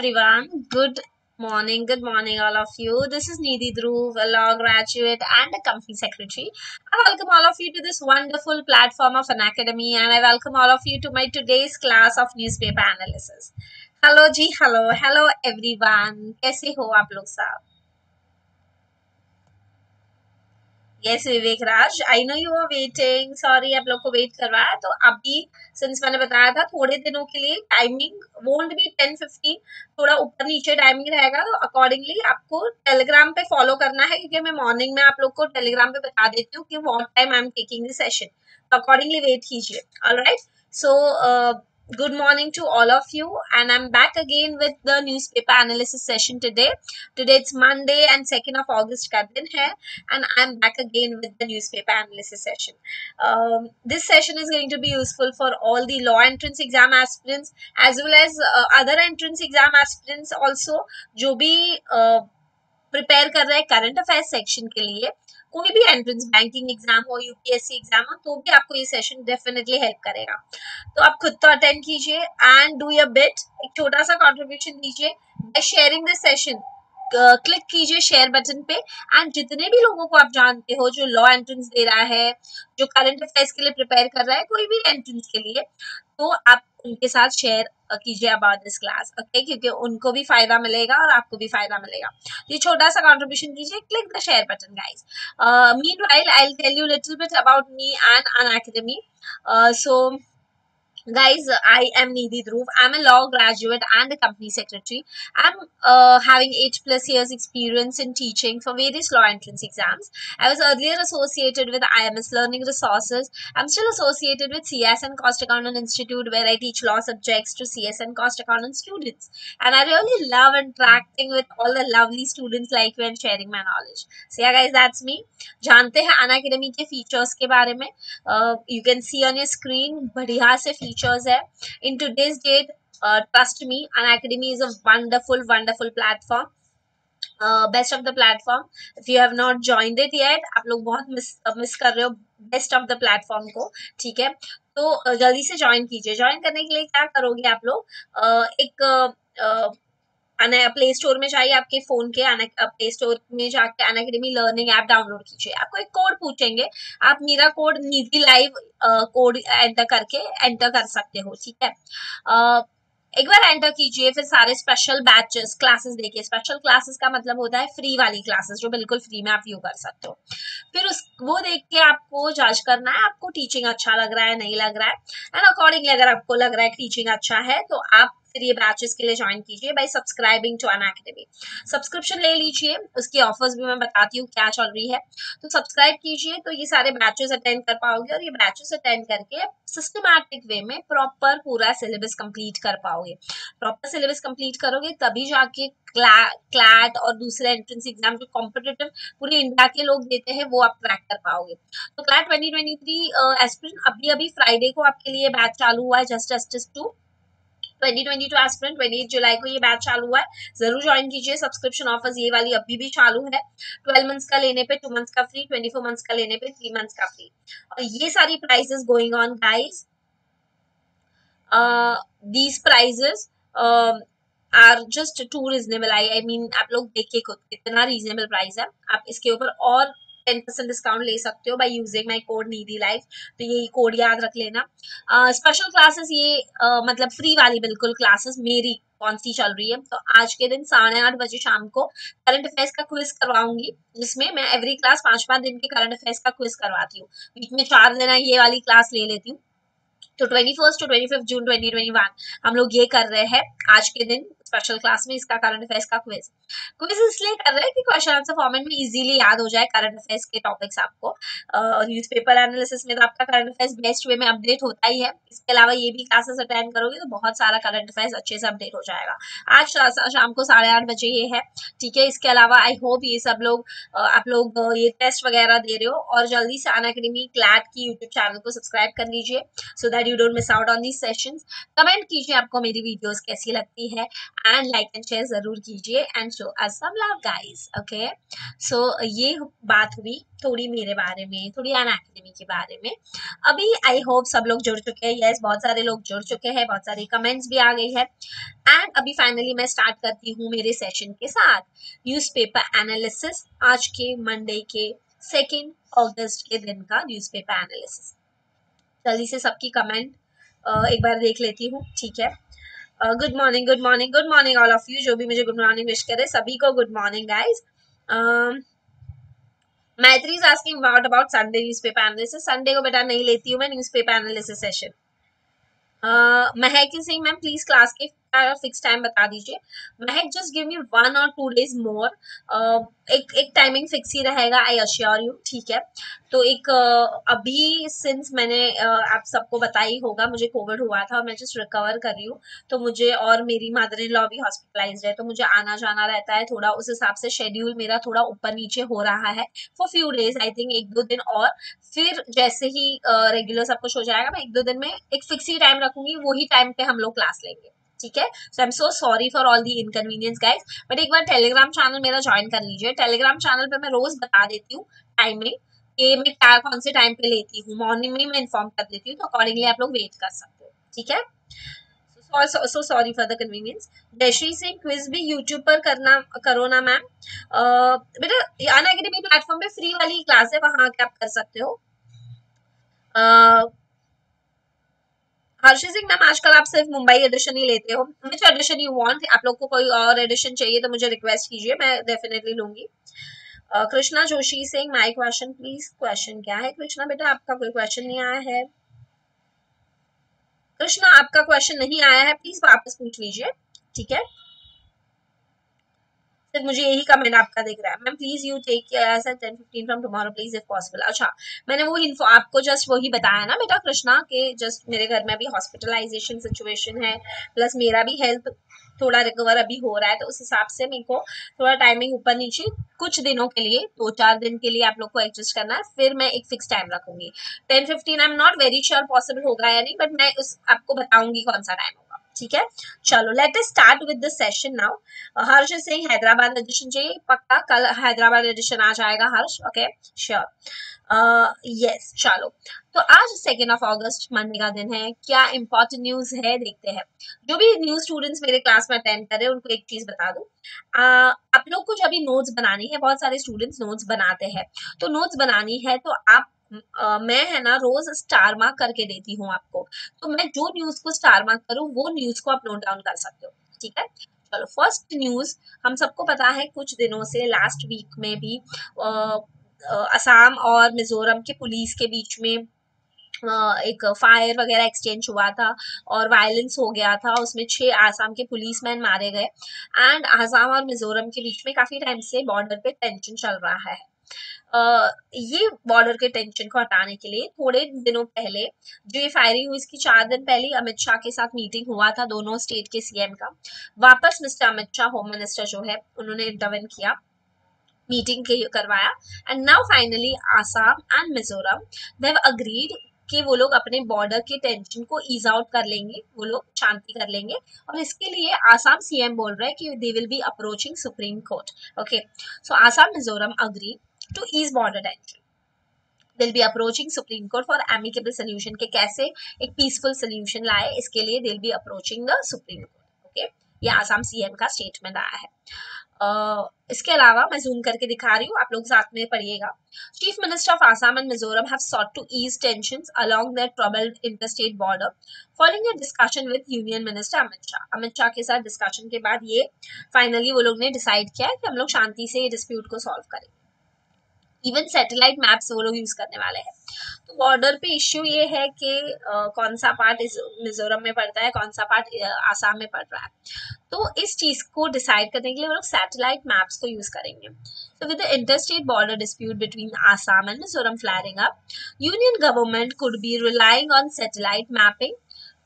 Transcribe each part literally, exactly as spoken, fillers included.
everyone. Good morning. Good morning, all of you. This is Nidhi Dhruv, a law graduate and a company secretary. I welcome all of you to this wonderful platform of Unacademy, and I welcome all of you to my today's class of newspaper analysis. Hello, ji. Hello, hello, everyone. कैसे हो आप लोग साहब? Yes, Vivek Raj, I know you were waiting. Sorry, आप लोग को wait करवाया. तो अभी सिंस मैंने बताया था थोड़े दिनों के लिए timing won't be ten fifteen, थोड़ा ऊपर नीचे टाइमिंग रहेगा, तो अकॉर्डिंगली आपको टेलीग्राम पे फॉलो करना है, क्योंकि मैं मॉर्निंग में आप लोग को टेलीग्राम पे बता देती हूँ कि what time I am taking the session. तो अकॉर्डिंगली वेट कीजिए. Alright, so good morning to all of you, and I'm back again with the newspaper analysis session today. Today it's Monday and second of August ka din hai, and I'm back again with the newspaper analysis session. Um, this session is going to be useful for all the law entrance exam aspirants as well as uh, other entrance exam aspirants also, jo bhi uh, prepare kar rahe current affairs section ke liye. कोई भी entrance banking exam हो, UPSC exam हो, तो भी आपको ये session definitely help करेगा. तो आप खुद तो अटेंड कीजिए एंड डू योर बिट. एक छोटा सा कंट्रीब्यूशन दीजिए by sharing this session. Click कीजिए शेयर बटन पे, एंड जितने भी लोगों को आप जानते हो जो लॉ एंट्रेंस दे रहा है, जो करंट अफेयर्स के लिए प्रिपेयर कर रहा है कोई भी एंट्रेंस के लिए, तो आप उनके साथ शेयर कीजिए अबाउट दिस क्लास. ओके, क्योंकि उनको भी फायदा मिलेगा और आपको भी फायदा मिलेगा. ये छोटा सा कंट्रीब्यूशन कीजिए. Click the share button guys. Meanwhile I will tell you little bit about me and Unacademy. So guys, I am Nidhi Dhruv. I am a law graduate and a company secretary. I am uh, having eight plus years experience in teaching for various law entrance exams. I was earlier associated with I M S Learning Resources. I am still associated with C S N Cost Accountant Institute, where I teach law subjects to C S N Cost Accountant students. And I really love interacting with all the lovely students like you and sharing my knowledge. So yeah guys, that's me. जानते हैं Unacademy के features के बारे में. Uh, you can see on your screen, बढ़िया से features है. In today's date, uh, trust me, Unacademy is a wonderful, wonderful platform. Uh, best of the platform. If you have not joined it yet, आप लोग बहुत miss uh, miss कर रहे हो best of the platform को. ठीक है, तो uh, जल्दी से join कीजिए. Join करने के लिए क्या करोगे आप लोग? Uh, एक uh, uh, प्ले स्टोर में जाइए, आपके फोन के प्ले स्टोर में जाके अनअकैडमी लर्निंग ऐप डाउनलोड कीजिए. आपको एक कोड पूछेंगे, आप मेरा code Nidhi live code enter करके एंटर कर सकते हो. ठीक है, uh, एक बार एंटर कीजिए. फिर सारे स्पेशल बैचेस क्लासेस देखिए. स्पेशल क्लासेस का मतलब होता है फ्री वाली क्लासेस जो बिल्कुल फ्री में आप व्यू कर सकते हो. फिर उस वो देख के आपको जज करना है आपको टीचिंग अच्छा लग रहा है नहीं लग रहा है. एंड अकॉर्डिंगली अगर आपको लग रहा है टीचिंग अच्छा है तो आप फिर ये बैचेस के लिए ज्वाइन कीजिए by subscribing to Unacademy. Subscription ले लीजिए, उसकी ऑफर्स भी मैं बताती हूँ क्या चल रही है. तो सब्सक्राइब कीजिए, तो ये सारे बैचेस अटेंड कर पाओगे, और ये बैचेस अटेंड करके सिस्टमैटिक वे में प्रॉपर पूरा सिलेबस कंप्लीट कर पाओगे. प्रॉपर सिलेबस कंप्लीट करोगे तभी जाके क्लैट और दूसरे एंट्रेंस एग्जाम जो कॉम्पिटिटिव पूरे इंडिया के लोग देते हैं वो आप क्रैक कर पाओगे. तो CLAT twenty twenty three aspirant अभी अभी फ्राइडे को आपके लिए बैच चालू हुआ है. Just justice two twenty twenty two aspirant अट्ठाईस जुलाई को ये बैच चालू हुआ है. जरूर ज्वाइन कीजिए. सब्सक्रिप्शन ऑफर्स ये वाली अभी भी चालू है. ट्वेल्व मंथ्स का लेने पे टू मंथ्स का फ्री, ट्वेंटी फोर मंथ्स का लेने पे थ्री मंथ्स का फ्री. और ये सारी prices going on guys. These prices are just too reasonable. I I mean आप लोग देखिए खुद कितना रीजनेबल प्राइस है. आप इसके ऊपर और टेन परसेंट डिस्काउंट ले सकते हो by using my code Nidhi live. तो ये कोड याद रख लेना. स्पेशल uh, क्लासेस ये uh, मतलब फ्री वाली बिल्कुल क्लासेस मेरी कौन सी चल रही है. तो आज के दिन साढ़े आठ बजे शाम को करंट अफेयर्स का क्विज करवाऊंगी, जिसमें मैं एवरी क्लास पांच पांच दिन के करंट अफेयर्स का क्विज करवाती हूँ. बीच में चार दिन ये वाली क्लास ले लेती हूँ. तो twenty first to twenty fifth June twenty twenty one हम लोग ये कर रहे हैं आज के दिन स्पेशल क्लास में इसका करंट अफेयर्स का क्विज. क्विज इसलिए कर रहे हैं कि क्वेश्चन आंसर फॉर्मेट में इजीली याद हो जाए करंट अफेयर्स के टॉपिक्स आपको. न्यूज़पेपर uh, एनालिसिस में तो आपका करंट अफेयर्स बेस्ट वे में अपडेट होता ही है. इसके अलावा ये भी क्लासेस अटेंड करोगे तो बहुत सारा करंट अफेयर्स अच्छे से अपडेट हो जाएगा. आज शाम को साढ़े आठ बजे ये है. ठीक है, इसके अलावा आई होप ये सब लोग आप लोग ये टेस्ट वगैरह दे रहे हो, और जल्दी से अनअकैडमी क्लैट की यूट्यूब चैनल को सब्सक्राइब कर लीजिए so that you don't miss out on this sessions. Comment कीजिए आपको मेरी वीडियोज कैसी लगती है, एंड लाइक एंड शेयर जरूर कीजिए and show us some love guys. Okay so ये बात हुई थोड़ी मेरे बारे में, थोड़ी अनअकैडमी के बारे में. अभी आई होप सब लोग जुड़ चुके हैं. यस yes, बहुत सारे लोग जुड़ चुके हैं, बहुत सारे कमेंट्स भी आ गई है. एंड अभी फाइनली मैं स्टार्ट करती हूँ मेरे सेशन के साथ न्यूज़पेपर एनालिसिस. आज के मंडे के सेकेंड अगस्त के दिन का न्यूज़पेपर एनालिसिस. जल्दी से सबकी कमेंट एक बार देख लेती हूँ. ठीक है, good morning good morning good morning all of you. जो भी मुझे गुड मॉर्निंग विश करे सभी को good morning guys. Maitri is asking what about Sunday newspaper analysis. Sunday को बेटा नहीं लेती हूँ मैं newspaper analysis session. Mahak is saying ma'am please class के फिक्स टाइम बता दीजिए. Mahak just give me one और टू डेज मोर. एक एक टाइमिंग फिक्स ही रहेगा, आई अश्योर यू. ठीक है, तो एक uh, अभी सिंस मैंने uh, आप सबको पता ही होगा मुझे कोविड हुआ था और मैं जस्ट रिकवर कर रही हूँ. तो मुझे और मेरी मदर इन लॉ भी हॉस्पिटलाइज्ड है, तो मुझे आना जाना रहता है थोड़ा. उस हिसाब से शेड्यूल मेरा थोड़ा ऊपर नीचे हो रहा है for few days. I think एक दो दिन और फिर जैसे ही रेगुलर uh, सब कुछ हो जाएगा मैं एक दो दिन में एक फिक्स ही टाइम रखूंगी, वही टाइम पे हम लोग क्लास लेंगे. ठीक है, so I am so sorry for all the inconvenience guys. But एक बार टेलीग्राम चैनल मेरा ज्वाइन कर लीजिए. टेलीग्राम चैनल पे मैं रोज बता देती हूँ टाइमिंग कि मैं क्या कौन से टाइम पे लेती हूँ. मॉर्निंग में मैं इन्फॉर्म कर देती हूँ, तो अकॉर्डिंगली आप लोग वेट कर सकते हो. ठीक है, so sorry for the convenience. Jayashree से क्विज भी यूट्यूब पर करना करो ना मैम. बेटा अनअकैडमी प्लेटफॉर्म पे फ्री वाली क्लास है, वहाँ आके आप कर सकते हो. uh, हर्षित सिंह मैम आजकल आप सिर्फ मुंबई एडिशन ही लेते हो. Which edition you want? आप लोग को कोई और एडिशन चाहिए तो मुझे रिक्वेस्ट कीजिए, मैं डेफिनेटली लूंगी. Krishna Joshi Singh my question please. Question क्या है कृष्णा? बेटा आपका कोई क्वेश्चन नहीं आया है. कृष्णा आपका क्वेश्चन नहीं आया है, प्लीज वापस पूछ लीजिए. ठीक है, सिर्फ मुझे यही कमेंट आपका दिख रहा है. Ma'am please you take ten fifteen from tomorrow please if possible. अच्छा, मैंने वो इन्फो आपको जस्ट वही बताया ना बेटा कृष्णा के, जस्ट मेरे घर में अभी हॉस्पिटलाइजेशन सिचुएशन है, प्लस मेरा भी हेल्थ थोड़ा रिकवर अभी हो रहा है, तो उस हिसाब से मेरे को थोड़ा टाइमिंग ऊपर नीचे कुछ दिनों के लिए, दो चार दिन के लिए आप लोग को एडजस्ट करना है. फिर मैं एक फिक्स टाइम रखूंगी ten fifteen. I am not very sure possible होगा या नहीं, बट मैं उस आपको बताऊंगी कौन सा टाइम. ठीक है, चलो let us start with the session now. Harsh Singh Hyderabad edition चाहिए पक्का, कल हैदराबाद एडिशन आ जाएगा हर्ष. Okay sure yes. चलो तो आज सेकेंड ऑफ अगस्त मंडे का दिन है. क्या इंपॉर्टेंट न्यूज है देखते हैं. जो भी न्यू स्टूडेंट्स मेरे क्लास में अटेंड कर रहे हैं उनको एक चीज बता दूं, uh, आप लोग को जब नोट्स बनानी है, बहुत सारे स्टूडेंट्स नोट्स बनाते हैं, तो नोट्स बनानी है तो आप Uh, मैं है ना रोज स्टार मार्क करके देती हूँ आपको, तो मैं जो न्यूज को स्टार मार्क करूँ वो न्यूज को आप नोट डाउन कर सकते हो. ठीक है, चलो फर्स्ट न्यूज हम सबको पता है कुछ दिनों से लास्ट वीक में भी असम और मिजोरम के पुलिस के बीच में एक फायर वगैरह एक्सचेंज हुआ था और वायलेंस हो गया था. उसमें छह आसाम के पुलिसमैन मारे गए एंड आसाम और मिजोरम के बीच में काफी टाइम से बॉर्डर पे टेंशन चल रहा है. Uh, ये बॉर्डर के टेंशन को हटाने के लिए थोड़े दिनों पहले जो ये फायरिंग हुई इसकी चार दिन पहले अमित शाह के साथ मीटिंग हुआ था दोनों स्टेट के सीएम का. वापस mister Amit Shah home minister जो है उन्होंने इंटरवेन किया, मीटिंग के करवाया and now finally Assam and Mizoram they have agreed कि वो लोग अपने बॉर्डर के टेंशन को ईज आउट कर लेंगे, वो लोग शांति कर लेंगे. और इसके लिए आसाम सीएम बोल रहे हैं कि they will be approaching supreme court. Okay so Assam Mizoram agree to ease border tension. They'll be approaching Supreme Court for amicable solution के कैसे एक peaceful solution लाए, इसके लिए they'll be approaching the Supreme Court. Okay, ये आसाम सीएम का statement आया है. Uh, इसके अलावा मैं zoom करके दिखा रही हूँ, आप लोग साथ में पढ़िएगा. Chief Minister of Assam and Mizoram have sought to ease tensions along their troubled interstate border, following a discussion with Union Minister Amit Shah. Amit Shah के साथ डिस्कशन के बाद ये फाइनली वो लोग ने डिसाइड किया है कि हम लोग शांति से डिस्प्यूट को सॉल्व करेंगे. इवन सैटेलाइट मैप्स वो लोग यूज करने वाले हैं. तो बॉर्डर पे इश्यू ये है कि आ, कौन सा पार्ट मिजोरम में पड़ता है, कौन सा पार्ट आसाम में पड़ रहा है. तो इस चीज को डिसाइड करने के लिए वो लोग सैटेलाइट मैप्स को यूज करेंगे. तो with the interstate border dispute between Assam and Mizoram flaring up, union government could be relying on satellite mapping.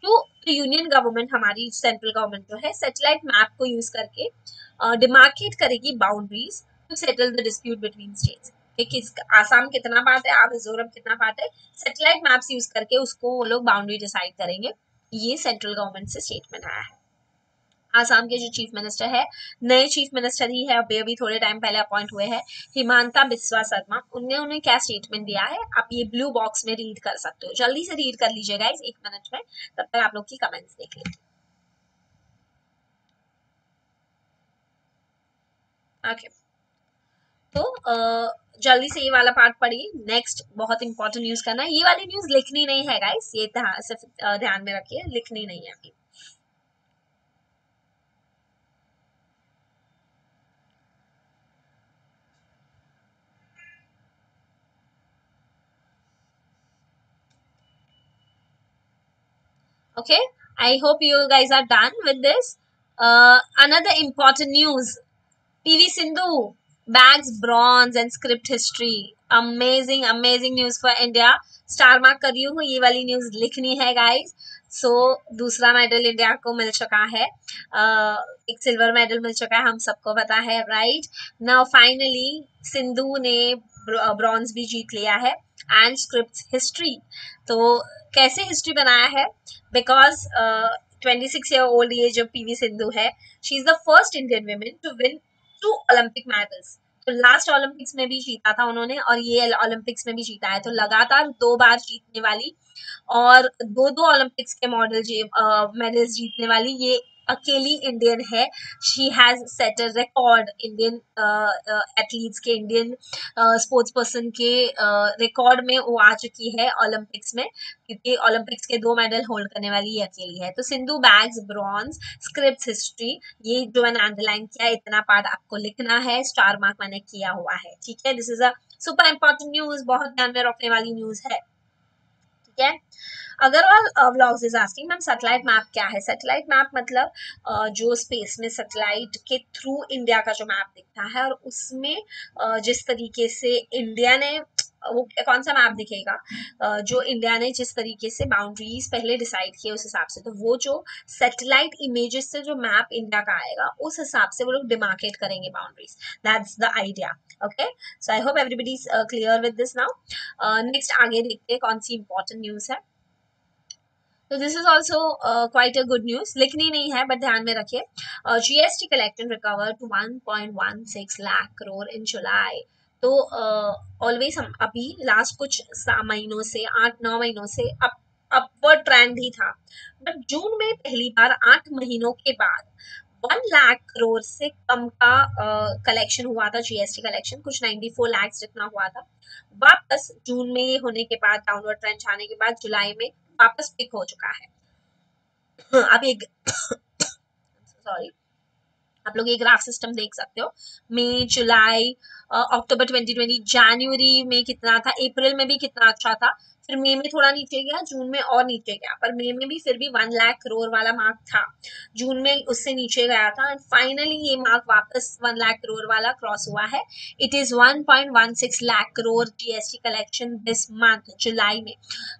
तो यूनियन गवर्नमेंट, हमारी सेंट्रल गवर्नमेंट जो है, सैटेलाइट मैप को यूज करके डिमार्केट करेगी boundaries to settle the dispute between states. किस आसाम कितना part है, आप मिजोरम कितना पार्ट है, सैटेलाइट मैप्स यूज करके उसको वो लोग बाउंड्री डिसाइड करेंगे. ये सेंट्रल गवर्नमेंट से स्टेटमेंट आया है. आसाम के जो चीफ मिनिस्टर है, नए चीफ मिनिस्टर ही है, अभी अभी थोड़े टाइम पहले अपॉइंट हुए हैं, हिमांता बिस्वा शर्मा, उनने उन्हें क्या स्टेटमेंट दिया है आप ये ब्लू बॉक्स में रीड कर सकते हो। जल्दी से रीड कर लीजिए गाइस एक मिनट में, तब तक आप लोग की कमेंट्स देख लेंगे। ओके तो जल्दी से ये वाला पार्ट पढ़िए। नेक्स्ट बहुत इंपॉर्टेंट न्यूज करना है, ये वाली न्यूज लिखनी नहीं है गाइस, ये सिर्फ ध्यान में रखिए, लिखनी नहीं है अभी। Okay, I hope you guys are done with this. Uh, another important news: P V Sindhu bags bronze and script history. Amazing, amazing news for India. Star mark कर रही हूँ, ये वाली news लिखनी है guys. So दूसरा medal India को मिल चुका है. Uh, एक silver medal मिल चुका है, हम सबको पता है, right? Now finally Sindhu ने ब्रॉन्ज भी जीत लिया है एंड स्क्रिप्ट हिस्ट्री। तो कैसे हिस्ट्री बनाया है, because twenty six year old ये जो पीवी सिंधु है, she is the first Indian women to win two Olympic medals. तो लास्ट ओलंपिक्स में भी जीता था उन्होंने और ये ओलंपिक्स में भी जीता है, तो लगातार दो बार जीतने वाली और दो दो ओलंपिक्स के मॉडल मेडल्स uh, जीतने वाली ये अकेली इंडियन है। She has set a record Indian athletes के, इंडियन स्पोर्ट्स पर्सन के रिकॉर्ड uh, में वो आ चुकी है ओलंपिक्स में, क्योंकि ओलंपिक्स के दो मेडल होल्ड करने वाली ये अकेली है। तो Sindhu bags bronze script history, ये जो मैंने अंडरलाइन किया इतना पार्ट आपको लिखना है, स्टार मार्क मैंने किया हुआ है, ठीक है। This is a super important news, बहुत ध्यान में रखने वाली न्यूज है, ठीक है। Agarwal vlogs is asking ma'am satellite map क्या है। सैटेलाइट मैप मतलब uh, जो स्पेस में सैटेलाइट के थ्रू इंडिया का जो मैप दिखता है, और उसमें uh, जिस तरीके से इंडिया ने वो कौन सा मैप दिखेगा, uh, जो इंडिया ने जिस तरीके से बाउंड्रीज पहले डिसाइड किए उस हिसाब से, तो वो जो सैटेलाइट इमेजेस से जो मैप इंडिया का आएगा उस हिसाब से वो लोग डिमार्केट करेंगे boundaries. That's the idea. Okay so I hope everybody is clear with this. Now next आगे देखते हैं कौन सी इंपॉर्टेंट न्यूज है। तो this is also quite a good news, लिखनी नहीं है बट ध्यान में रखिए। GST collected recover to one point one six lakh crore in July. तो ऑलवेज हम अभी लास्ट कुछ महीनों से, आठ नौ महीनों से अप अपवर्ड ट्रेंड ही था, बट जून में पहली बार आठ महीनों के बाद वन लाख करोड़ से कम का कलेक्शन uh, हुआ था, जीएसटी कलेक्शन कुछ चौरानवे लाख जितना हुआ था। वापस जून में ये होने के बाद, डाउनवर्ड ट्रेंड जाने के बाद जुलाई में वापस पिक हो चुका है। अब एक सॉरी आप लोग ये ग्राफ सिस्टम देख सकते हो, मई जुलाई अक्टूबर ट्वेंटी ट्वेंटी, जनवरी में कितना था, अप्रैल में भी कितना अच्छा था, फिर मई में थोड़ा नीचे गया, जून में और नीचे गया, पर मई में भी फिर भी वन लाख करोड़ वाला मार्क था, जून में उससे नीचे गया था, एंड फाइनली ये मार्क वापस वन लाख करोड़ वाला क्रॉस हुआ है। It is one point one six lakh crore GST collection this month जुलाई में।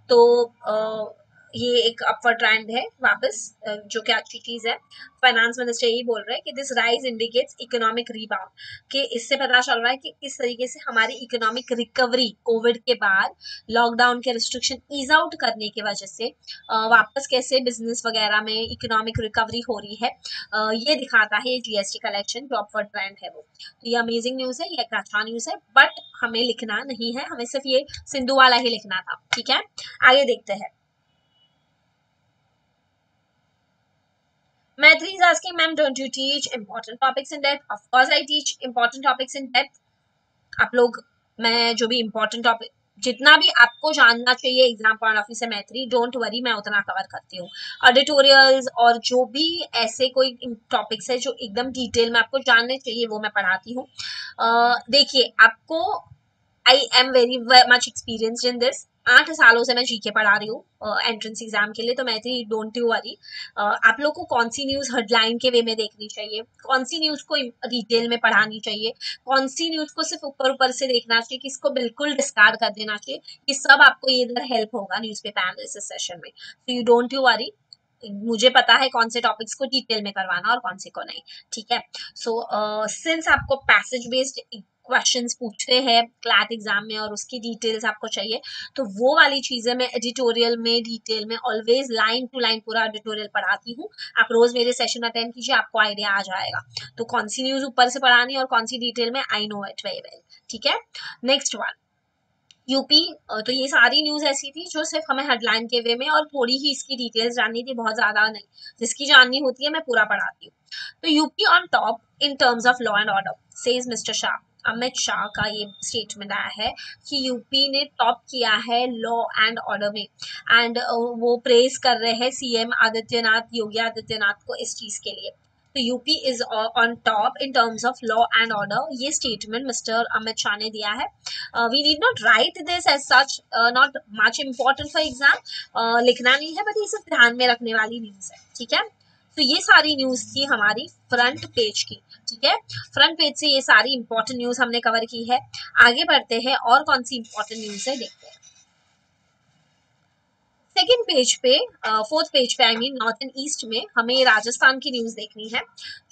तो uh, ये एक अपवर्ड ट्रेंड है वापस, जो कि अच्छी चीज है। फाइनेंस मिनिस्टर यही बोल रहे हैं कि this rise indicates economic rebound, कि इससे पता चल रहा है कि किस तरीके से हमारी इकोनॉमिक रिकवरी कोविड के बाद लॉकडाउन के रिस्ट्रिक्शन ईज आउट करने की वजह से वापस कैसे बिजनेस वगैरह में इकोनॉमिक रिकवरी हो रही है, ये दिखाता है जीएसटी कलेक्शन जो अपवर्ड ट्रेंड है वो। तो ये अमेजिंग न्यूज है, ये एक अच्छा न्यूज है, बट हमें लिखना नहीं है, हमें सिर्फ ये सिंधु वाला ही लिखना था, ठीक है। आगे देखते हैं। Maitri is asking, ma'am, don't you teach important topics in depth? Of course, I teach important topics in depth. आप लोग, मैं जो भी important topic, जितना भी आपको जानना चाहिए एग्जाम पॉइंट ऑफ व्यू से मैत्री, डोंट वरी, मैं उतना कवर करती हूँ। ऑडिटोरियल्स और जो भी ऐसे कोई टॉपिक्स है जो एकदम डिटेल में आपको जानने चाहिए वो मैं पढ़ाती हूँ। देखिए आपको, I am very much experienced in this, आठ सालों से मैं जीके पढ़ा रही हूँ एंट्रेंस एग्जाम के लिए। तो मैत्री, डोंट यू वरी, आप लोग को कौन सी न्यूज़ हेडलाइन के वे में देखनी चाहिए, कौन सी न्यूज़ को डिटेल में पढ़ानी चाहिए, कौन सी न्यूज़ को सिर्फ ऊपर ऊपर से देखना चाहिए, किसको बिल्कुल डिस्कार्ड कर देना चाहिए, ये सब आपको इधर हेल्प होगा न्यूज़पेपर एनालिसिस सेशन में। तो यू डोंट यू वरी, मुझे पता है कौन से टॉपिक्स को डिटेल में करवाना और कौन से को नहीं, ठीक है। सो सिंस आपको पैसेज बेस्ड क्वेश्चंस पूछते हैं क्लैट एग्जाम में और उसकी डिटेल्स आपको चाहिए, तो वो वाली चीजें मैं एडिटोरियल में डिटेल में ऑलवेज लाइन टू लाइन पूरा एडिटोरियल पढ़ाती हूँ। आप रोज मेरे सेशन अटेंड कीजिए, आपको आइडिया आ जाएगा तो कौन सी न्यूज ऊपर से पढ़ानी और कौन सी डिटेल में। I know it very well. ठीक है, नेक्स्ट वन यूपी। तो ये सारी न्यूज ऐसी थी जो सिर्फ हमें हेडलाइन के वे में और थोड़ी ही इसकी डिटेल्स जाननी थी, बहुत ज्यादा नहीं। जिसकी जाननी होती है मैं पूरा पढ़ाती हूँ। तो UP on top in terms of law and order says mister Shah. Amit Shah का ये स्टेटमेंट आया है कि यूपी ने टॉप किया है लॉ एंड ऑर्डर में, एंड वो प्रेज कर रहे हैं सीएम आदित्यनाथ, योगी आदित्यनाथ को इस चीज के लिए। तो UP is on top in terms of law and order, ये स्टेटमेंट मिस्टर अमित शाह ने दिया है। We need not write this as such, not much important for exam, लिखना नहीं है, बट ये सिर्फ ध्यान में रखने वाली न्यूज है। ठीक है, तो ये सारी न्यूज थी हमारी फ्रंट पेज की। ठीक है, फ्रंट पेज से ये सारी इंपॉर्टेंट न्यूज हमने कवर की है। आगे बढ़ते हैं और कौन सी इंपॉर्टेंट न्यूज है देखते हैं। सेकेंड पेज पे, फोर्थ पेज पे I mean north and east में हमें राजस्थान की न्यूज देखनी है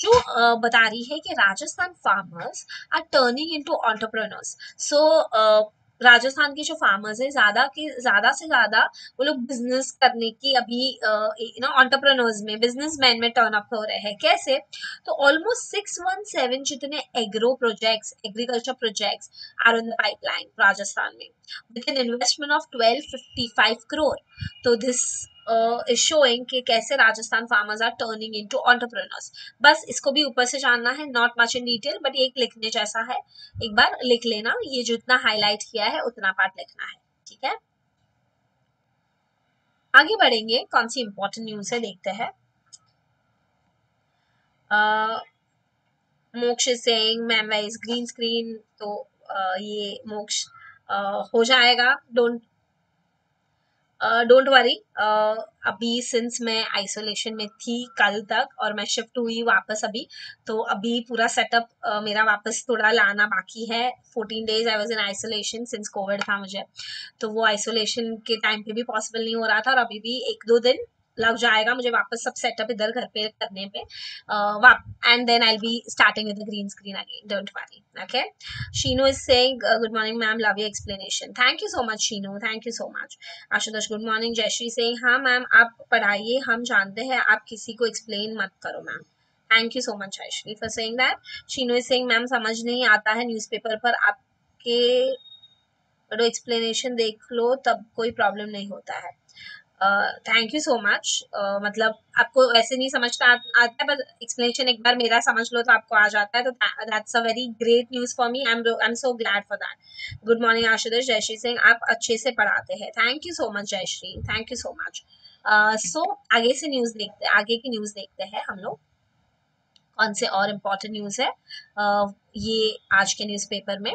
जो uh, बता रही है कि Rajasthan farmers are turning into entrepreneurs. So Rajasthan के जो फार्मर्स है ज्यादा के ज्यादा से ज्यादा वो लोग बिजनेस करने की अभी यू नो एंटरप्रेन्योर्स में, बिजनेसमैन में टर्न अप हो रहे हैं। कैसे? तो ऑलमोस्ट सिक्स सौ सत्रह जितने agro projects, agriculture projects are on the pipeline Rajasthan में with an investment of twelve fifty five crore. तो दिस इज शोइंग कि कैसे Rajasthan farmers are turning into entrepreneurs. बस इसको भी ऊपर से जानना है, not much in detail, but एक लिखने जैसा है, एक बार लिख लेना। ये जितना हाईलाइट किया है उतना पार्ट लिखना है। ठीक है, आगे बढ़ेंगे, कौन सी इंपॉर्टेंट न्यूज है देखते हैं। uh, Moksh Singh ma'am wise green screen, तो uh, ये मोक्ष uh, हो जाएगा, don't don't uh, worry uh, अभी सिंस मैं आइसोलेशन में थी कल तक और मैं शिफ्ट हुई वापस अभी, तो अभी पूरा सेटअप uh, मेरा वापस थोड़ा लाना बाकी है। Fourteen days I was in isolation since Covid था मुझे, तो वो आइसोलेशन के टाइम पे भी पॉसिबल नहीं हो रहा था और अभी भी एक दो दिन लग जाएगा मुझे वापस सब सेटअप इधर घर पे करने पे। And then I will be starting with the green screen again, don't worry. Okay, शीनो is saying good morning ma'am, love your explanation. Thank you so much शीनो, thank you so much. Ashutosh good morning. Jayashree saying हाँ ma'am आप पढ़ाइए, हम जानते हैं आप किसी को explain मत करो ma'am. Thank you so much Jayashree for saying that. शीनो is saying ma'am समझ नहीं आता है न्यूज़पेपर पर, आपके तो एक्सप्लेनेशन देख लो तब कोई प्रॉब्लम नहीं होता है। Thank you so much. मतलब आपको ऐसे नहीं समझता आता है, बट एक्सप्लेनेशन एक बार मेरा समझ लो तो आपको आ जाता है, तो that's a very great news for me, I am I am so glad for that. Good morning Ashutosh. Jayashree Singh आप अच्छे से पढ़ाते हैं, thank you so much Jayashree, thank you so much. So आगे से न्यूज देखते आगे की न्यूज देखते हैं हम लोग, कौन से और इम्पोर्टेंट न्यूज है uh, ये आज के न्यूज पेपर में।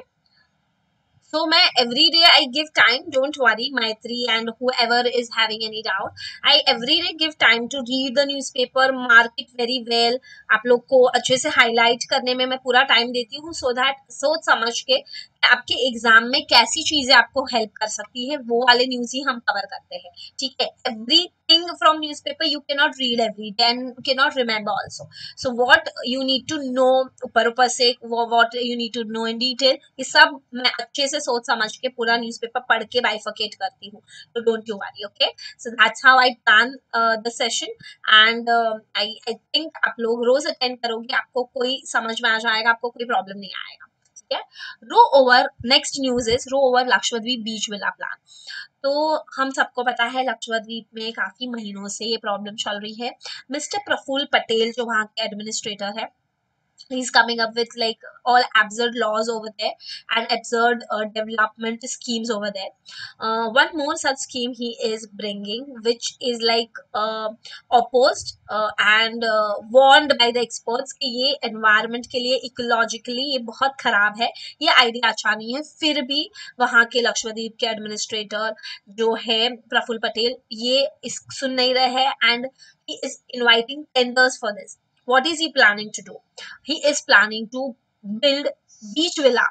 So मैं every day I give time, don't worry Maitri and whoever is having any doubt, I every day give time to read the newspaper, mark it very well। आप लोग को अच्छे से हाईलाइट करने में मैं पूरा टाइम देती हूँ, सो दैट सोच समझ के आपके एग्जाम में कैसी चीजें आपको हेल्प कर सकती है वो वाले न्यूज ही हम कवर करते हैं। ठीक है, everything from newspaper you can not read every day and can not remember also, so what you need to know ऊपर ऊपर से, what you need to know in detail, ये सब मैं अच्छे से सोच समझ के पूरा न्यूज़पेपर पढ़ के बाइफर्केट करती हूँ, तो don't you worry. Okay, so that's how I plan the session and I I think आप लोग रोज अटेंड करोगे, आपको कोई समझ में आ जाएगा, आपको कोई प्रॉब्लम नहीं आएगा। Row over next news is row over Lakshadweep beach villa plan. तो हम सबको पता है लक्षद्वीप में काफी महीनों से ये प्रॉब्लम चल रही है। मिस्टर प्रफुल पटेल जो वहाँ के एडमिनिस्ट्रेटर है, he is coming up with like all absurd laws over there and absurd uh, development schemes over there. Uh, one more such scheme he is bringing, which is like uh, opposed uh, and uh, warned by the experts कि ये environment के लिए ecologically ये बहुत खराब है, ये idea अच्छा नहीं है। फिर भी वहाँ के लक्षद्वीप के administrator जो है प्रफुल पटेल ये इस सुन नहीं रहे हैं and he is inviting tenders for this. What is he planning to do? He is planning to build beach villa.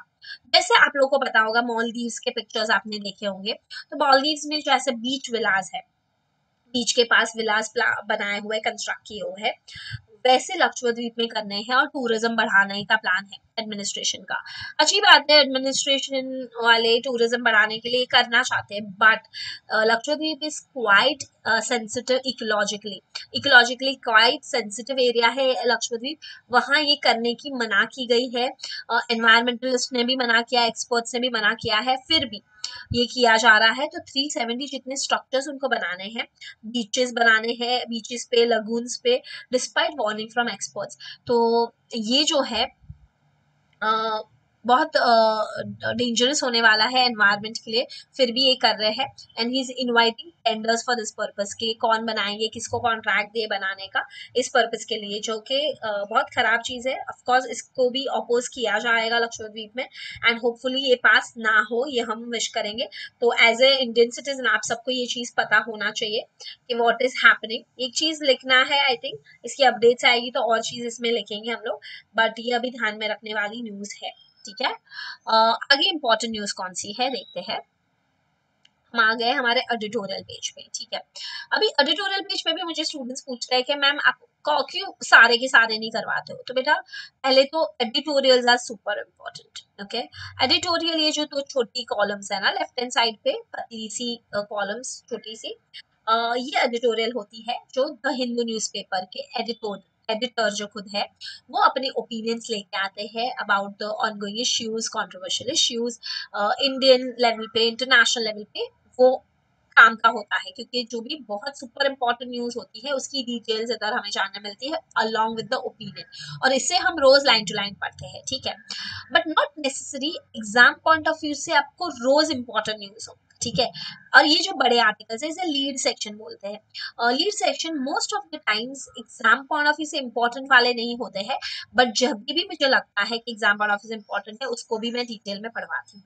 जैसे आप लोगों को पता होगा मालदीव्स के पिक्चर्स आपने देखे होंगे, तो मालदीव्स में जैसे बीच विलास है, बीच के पास विलास बनाए हुए कंस्ट्रक्ट किए हुए है, वैसे लक्षद्वीप में करने हैं और टूरिज्म बढ़ाने का प्लान है एडमिनिस्ट्रेशन का। अच्छी बात है, एडमिनिस्ट्रेशन वाले टूरिज्म बढ़ाने के लिए करना चाहते हैं, but Lakshadweep is quite sensitive ecologically ecologically quite sensitive area है लक्षद्वीप। वहाँ ये करने की मना की गई है, एनवायरमेंटलिस्ट uh, ने भी मना किया, एक्सपर्ट्स ने भी मना किया है, फिर भी ये किया जा रहा है। तो तीन सौ सत्तर जितने स्ट्रक्चर्स उनको बनाने हैं, बीचेस बनाने हैं, बीचेस पे, लगून्स पे, डिस्पाइट वार्निंग फ्रॉम एक्सपर्ट्स। तो ये जो है आ, बहुत डेंजरस uh, होने वाला है एनवायरमेंट के लिए, फिर भी ये कर रहे हैं। And he is inviting tenders for this purpose कि कौन बनाएंगे, किसको कॉन्ट्रैक्ट दे बनाने का, इस पर्पस के लिए, जो कि uh, बहुत खराब चीज़ है। ऑफ कोर्स इसको भी अपोज किया जाएगा लक्षद्वीप में, एंड होपफुली ये पास ना हो, ये हम विश करेंगे। तो एज ए इंडियन सिटीजन आप सबको ये चीज़ पता होना चाहिए कि व्हाट इज हैपनिंग। एक चीज़ लिखना है, आई थिंक इसकी अपडेट्स आएगी तो और चीज़ इसमें लिखेंगे हम लोग, बट ये अभी ध्यान में रखने वाली न्यूज़ है, ठीक है। आगे इंपॉर्टेंट न्यूज कौन सी है देखते हैं। हम आ गए हमारे एडिटोरियल पेज पे, ठीक है। अभी एडिटोरियल पेज पे भी मुझे स्टूडेंट्स पूछते हैं कि मैम आप क्यों सारे के सारे नहीं करवाते हो, तो बेटा पहले तो editorials are super important, okay. Editorial ये जो दो छोटी कॉलम्स है ना लेफ्ट हैंड साइड पे, पतली सी कॉलम्स छोटी सी, uh, ये एडिटोरियल होती है जो द हिंदू न्यूज पेपर के एडिटोरियल एडिटर जो खुद है वो अपने ओपिनियंस लेके आते हैं about the ongoing issues, controversial issues, Indian level पे, इंटरनेशनल लेवल पे वो काम का होता है, क्योंकि जो भी बहुत सुपर इम्पोर्टेंट न्यूज होती है उसकी डिटेल्स इधर हमें जानने मिलती है अलॉन्ग विद द ओपिनियन, और इससे हम रोज लाइन टू लाइन पढ़ते हैं, ठीक है। But not necessary exam point of view से आपको रोज इम्पोर्टेंट न्यूज हो, ठीक है। और ये जो बड़े आर्टिकल्स है इसे लीड सेक्शन बोलते हैं। Lead section most of the times exam point of view से इम्पोर्टेंट वाले नहीं होते हैं, बट जब भी मुझे लगता है कि एग्जाम पॉइंट ऑफ व्यू से इम्पोर्टेंट है उसको भी मैं डिटेल में पढ़वाती हूँ।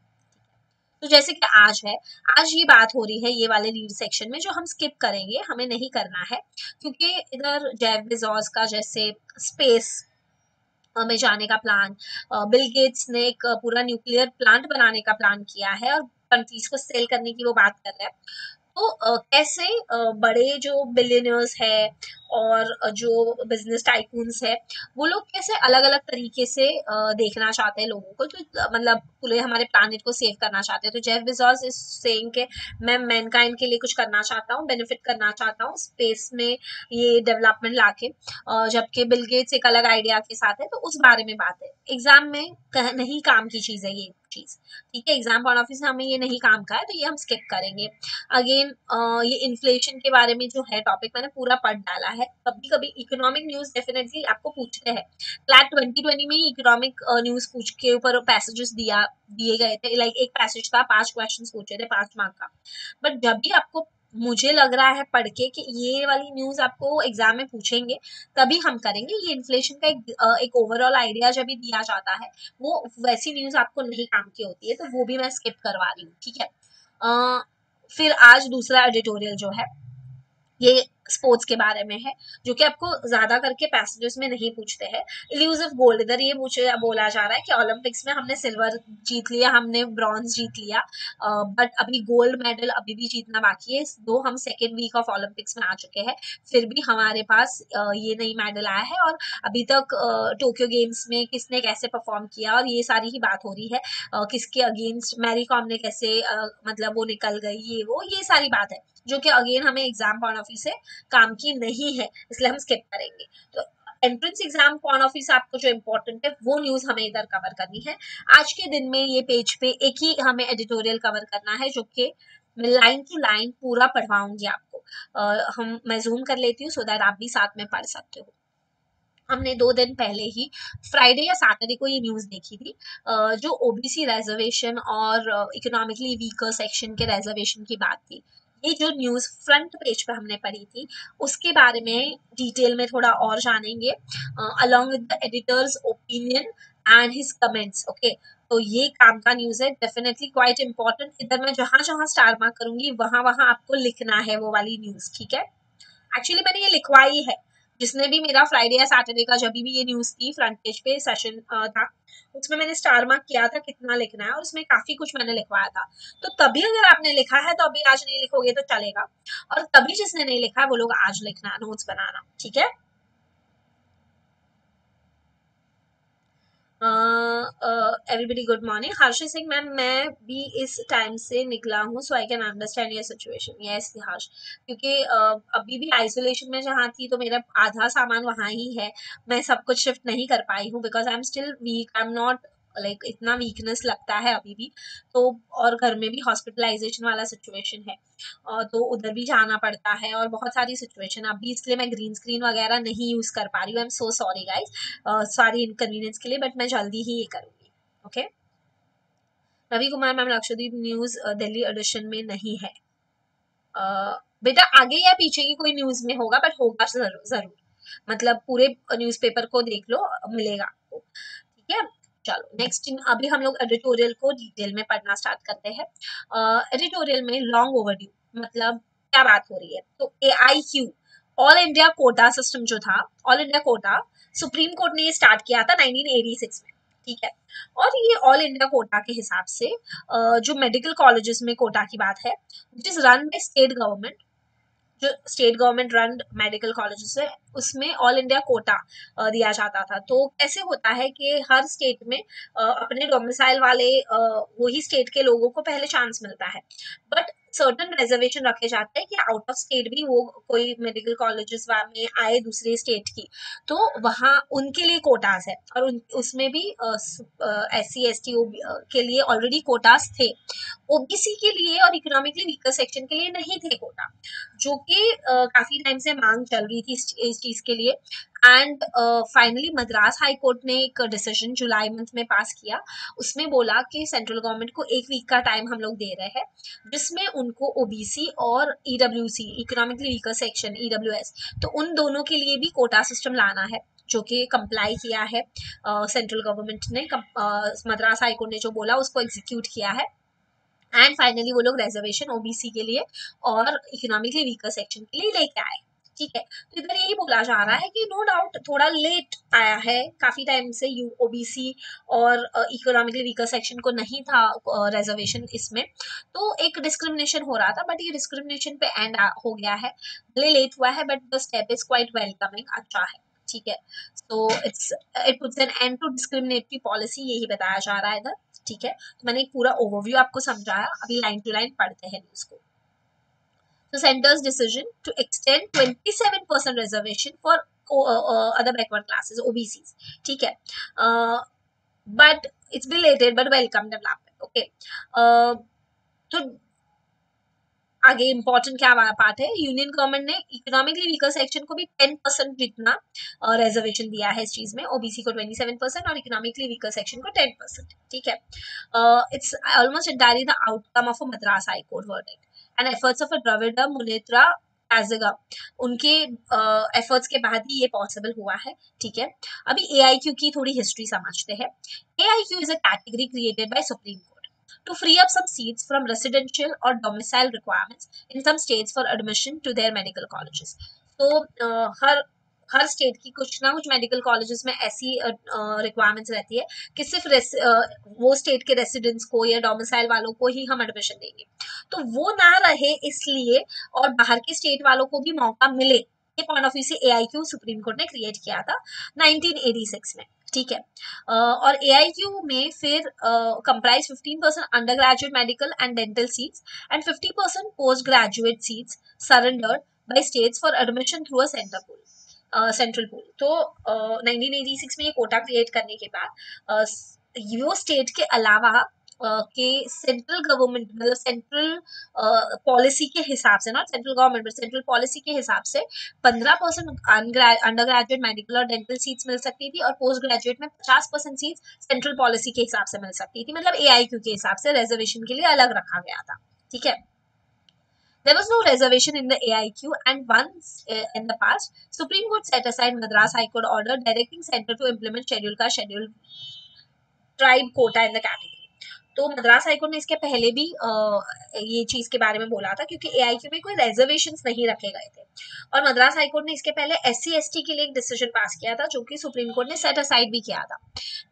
तो जैसे कि आज है, आज ये बात हो रही है ये वाले लीड सेक्शन में, जो हम स्किप करेंगे, हमें नहीं करना है, क्योंकि इधर जेफ बेजोस का जैसे स्पेस में जाने का प्लान, बिल गेट्स ने एक पूरा न्यूक्लियर प्लांट बनाने का प्लान किया है और कंट्रीज को सेल करने की वो बात कर रहा है। तो आ, कैसे आ, बड़े जो बिलियनर्स है और जो बिजनेस टाइकून्स है वो लोग कैसे अलग अलग तरीके से आ, देखना चाहते हैं लोगों को, तो मतलब पूरे हमारे प्लानेट को सेव करना चाहते हैं। तो जेफ बेजोस इस सेइंग के मैं मैनकाइंड के लिए कुछ करना चाहता हूँ, बेनिफिट करना चाहता हूँ स्पेस में ये डेवलपमेंट लाके, जबकि बिल गेट्स एक अलग आइडिया के साथ है। तो उस बारे में बात है, एग्जाम में कह, नहीं काम की चीज़ है ये चीज, ठीक है। एग्जाम पॉइंट ऑफ व्यू से हमें ये नहीं काम का है, तो ये हम स्किप करेंगे। अगेन ये इन्फ्लेशन के बारे में जो है टॉपिक मैंने पूरा पढ़ डाला है। कभी कभी इकोनॉमिक न्यूज डेफिनेटली आपको पूछते हैं, क्लैट ट्वेंटी ट्वेंटी में ही इकोनॉमिक न्यूज पूछ के ऊपर पैसेजेस दिया दिए गए थे, लाइक एक पैसेज था, पांच क्वेश्चन पूछे थे, पांच मार्क का। बट जब भी आपको, मुझे लग रहा है पढ़ के कि ये वाली न्यूज आपको एग्जाम में पूछेंगे, तभी हम करेंगे। ये इन्फ्लेशन का एक एक ओवरऑल आइडिया जब भी दिया जाता है वो वैसी न्यूज आपको नहीं काम की होती है, तो वो भी मैं स्किप करवा रही हूँ, ठीक है। आ, फिर आज दूसरा एडिटोरियल जो है ये स्पोर्ट्स के बारे में है, जो कि आपको ज्यादा करके पैसेजेस में नहीं पूछते हैं। इल्यूसिव गोल्ड, इधर ये पूछे बोला जा रहा है कि ओलंपिक्स में हमने सिल्वर जीत लिया, हमने ब्रॉन्ज जीत लिया, बट अभी गोल्ड मेडल अभी भी जीतना बाकी है। दो हम सेकेंड वीक ऑफ ओलंपिक्स में आ चुके हैं, फिर भी हमारे पास ये नई मेडल आया है, और अभी तक टोक्यो गेम्स में किसने कैसे परफॉर्म किया, और ये सारी ही बात हो रही है, किसके अगेंस्ट मैरी कॉम ने कैसे मतलब वो निकल गई, ये वो ये सारी बात है, जो कि अगेन हमें एग्जाम पॉइंट ऑफ व्यू से काम की नहीं है, इसलिए हम स्किप करेंगे। तो entrance exam point of view से आपको जो इम्पोर्टेंट है वो न्यूज हमें इधर कवर करनी है। आज के दिन में ये पेज पे एक ही हमें एडिटोरियल कवर करना है, जो कि मैं लाइन टू लाइन पूरा पढ़वाऊंगी आपको। आ, हम मैं जूम कर लेती हूँ सो दैट आप भी साथ में पढ़ सकते हो। हमने दो दिन पहले ही फ्राइडे या सैटरडे को ये न्यूज़ देखी थी, जो ओबीसी रिजर्वेशन और इकोनॉमिकली वीकर सेक्शन के रिजर्वेशन की बात थी। ये जो न्यूज़ फ्रंट पेज पर हमने पढ़ी थी उसके बारे में डिटेल में थोड़ा और जानेंगे, along with the editor's opinion and his comments, okay. तो ये काम का न्यूज़ है, डेफिनेटली क्वाइट इम्पोर्टेंट। इधर मैं जहाँ जहाँ स्टार मार्क करूँगी वहाँ वहाँ आपको लिखना है वो वाली न्यूज़, ठीक है। एक्चुअली मैंने ये लिखवाई है, जिसने भी मेरा फ्राइडे या सैटरडे का जब भी ये न्यूज़ थी फ्रंट पेज पे सेशन था, उसमें मैंने स्टार मार्क किया था कितना लिखना है, और उसमें काफ़ी कुछ मैंने लिखवाया था। तो तभी अगर आपने लिखा है तो अभी आज नहीं लिखोगे तो चलेगा, और तभी जिसने नहीं लिखा वो लोग आज लिखना, नोट्स बनाना, ठीक है। Everybody good morning. Harshi Singh ma'am, मैं भी इस टाइम से निकला हूँ, so I can understand your situation. Yes Harsh, क्योंकि अभी भी आइसोलेशन में जहाँ थी तो मेरा आधा सामान वहाँ ही है. मैं सब कुछ शिफ्ट नहीं कर पाई हूँ because I am still weak. I am not like like, इतना वीकनेस लगता है अभी भी तो. और घर में भी हॉस्पिटलाइजेशन वाला सिचुएशन है और तो उधर भी जाना पड़ता है और बहुत सारी सिचुएशन अभी, इसलिए मैं ग्रीन स्क्रीन वगैरह नहीं यूज़ कर पा रही हूँ. I am so sorry guys, सारी इनकन्वीनियंस के लिए, बट मैं जल्दी ही ये करूँगी. Okay Ravi Kumar ma'am, Lakshadweep news Delhi edition में नहीं है. uh, बेटा आगे या पीछे की कोई न्यूज़ में होगा, बट होगा जरूर, जरूर. मतलब पूरे न्यूज़पेपर को देख लो, मिलेगा आपको. ठीक है, चलो नेक्स्ट. अभी हम लोग एडिटोरियल को डिटेल में पढ़ना स्टार्ट करते हैं. एडिटोरियल uh, में लॉन्ग ओवरड्यू, मतलब क्या बात हो रही है. तो A I Q all India quota system जो था, all India quota supreme court ने ये स्टार्ट किया था नाइनटीन एटी सिक्स में. ठीक है, और ये ऑल इंडिया कोटा के हिसाब से uh, जो मेडिकल कॉलेजेस में कोटा की बात है, which is run by state government, जो state government run medical colleges है उसमें ऑल इंडिया कोटा दिया जाता था. तो कैसे होता है कि हर स्टेट में अपने डोमिसाइल वाले वही स्टेट के लोगों को पहले चांस मिलता है, बट सर्टन रिजर्वेशन रखे जाते हैं कि आउट ऑफ स्टेट भी वो कोई मेडिकल कॉलेजेस में आए दूसरे स्टेट की, तो वहाँ उनके लिए कोटास है. और उन, उसमें भी एस सी एस टी के लिए ऑलरेडी कोटास थे, ओबीसी के लिए और इकोनॉमिकली वीकर सेक्शन के लिए नहीं थे कोटा, जो कि काफ़ी टाइम से मांग चल रही थी इस चीज़ के लिए. And finally Madras high court ने एक डिसीजन जुलाई मंथ में पास किया, उसमें बोला कि सेंट्रल गवर्नमेंट को एक वीक का टाइम हम लोग दे रहे हैं, जिसमें उनको ओबीसी और EWC economically weaker section EWS, तो उन दोनों के लिए भी कोटा सिस्टम लाना है, जो कि कंप्लाई किया है सेंट्रल uh, गवर्नमेंट ने. uh, मद्रास हाई कोर्ट ने जो बोला उसको एग्जीक्यूट किया है. एंड फाइनली वो लोग रिजर्वेशन ओबीसी के लिए और इकोनॉमिकली वीकर सेक्शन के लिए लेके आए. ठीक है, तो इधर यही बोला जा रहा है कि नो डाउट थोड़ा लेट आया है, काफ़ी टाइम से यू ओबीसी और इकोनॉमिकली वीकर सेक्शन को नहीं था रिजर्वेशन इसमें, तो एक डिस्क्रिमिनेशन हो रहा था, बट ये डिस्क्रिमिनेशन पे एंड हो गया है. भले लेट हुआ है but the step is quite welcoming, अच्छा है. ठीक है, so it's it puts an end to discriminatory policy, यही बताया जा रहा है इधर. ठीक है, तो मैंने एक पूरा ओवरव्यू आपको समझाया, अभी लाइन टू लाइन पढ़ते हैं न्यूज़ को. The center's decision to extend twenty-seven percent reservation for uh, other backward classes, O B Cs. ठीक है, uh, but it's belated but welcome development. Okay, uh, तो आगे इम्पोर्टेंट क्या पार्ट है, union government ने इकोनॉमिकली वीकर सेक्शन को भी ten percent जितना रिजर्वेशन दिया है इस चीज़ में, ओबीसी को ट्वेंटी सेवन परसेंट और इकोनॉमिकली वीकर सेक्शन को टेन परसेंट. ठीक है, it's almost entirely the outcome of a Madras high court verdict and efforts of a Dravida Munnetra Kazhagam, उनके एफर्ट्स uh, के बाद ही ये पॉसिबल हुआ है. ठीक है, अभी ए आई क्यू की थोड़ी हिस्ट्री समझते हैं. A I Q is a category created by supreme court to free up some seats from residential or domicile requirements in some states for admission to their medical colleges. So, uh, हर हर state की कुछ ना कुछ medical colleges में ऐसी requirements uh, रहती है कि सिर्फ uh, वो स्टेट के रेसिडेंट्स को या डोमिसाइल वालों को ही हम एडमिशन देंगे, तो वो ना रहे इसलिए और बाहर के स्टेट वालों को भी मौका मिले, ये पॉइंट ऑफ व्यू से A I Q supreme court ने क्रिएट किया था नाइनटीन एटी सिक्स में. ठीक है, और ए आई क्यू में फिर comprise fifteen percent under graduate medical and dental seats and fifty percent post graduate seats surrendered by states for admission through a centre pool central pool. तो nineteen eighty six में ये Kota create करने के बाद वो state के अलावा के सेंट्रल गवर्नमेंट, मतलब सेंट्रल पॉलिसी के हिसाब से, not central government but central policy के हिसाब से पंद्रह परसेंट अंडर ग्रेजुएट मेडिकल और डेंटल सीट्स मिल सकती थी और पोस्ट ग्रेजुएट में पचास परसेंट सीट्स सेंट्रल पॉलिसी के हिसाब से मिल सकती थी, मतलब ए आई क्यू के हिसाब से रिजर्वेशन के लिए अलग रखा गया था. ठीक है, There was no reservation in the A I Q, and once uh, in the past, Supreme Court set aside Madras High Court order directing center to implement schedule का schedule tribe quota in the category. तो Madras high court ने इसके पहले भी आ, ये चीज़ के बारे में बोला था, क्योंकि ए आई क्यू में कोई रिजर्वेशंस नहीं रखे गए थे और मद्रास हाई कोर्ट ने इसके पहले एस सी एस टी के लिए एक डिसीजन पास किया था, जो कि सुप्रीम कोर्ट ने सेट असाइड भी किया था,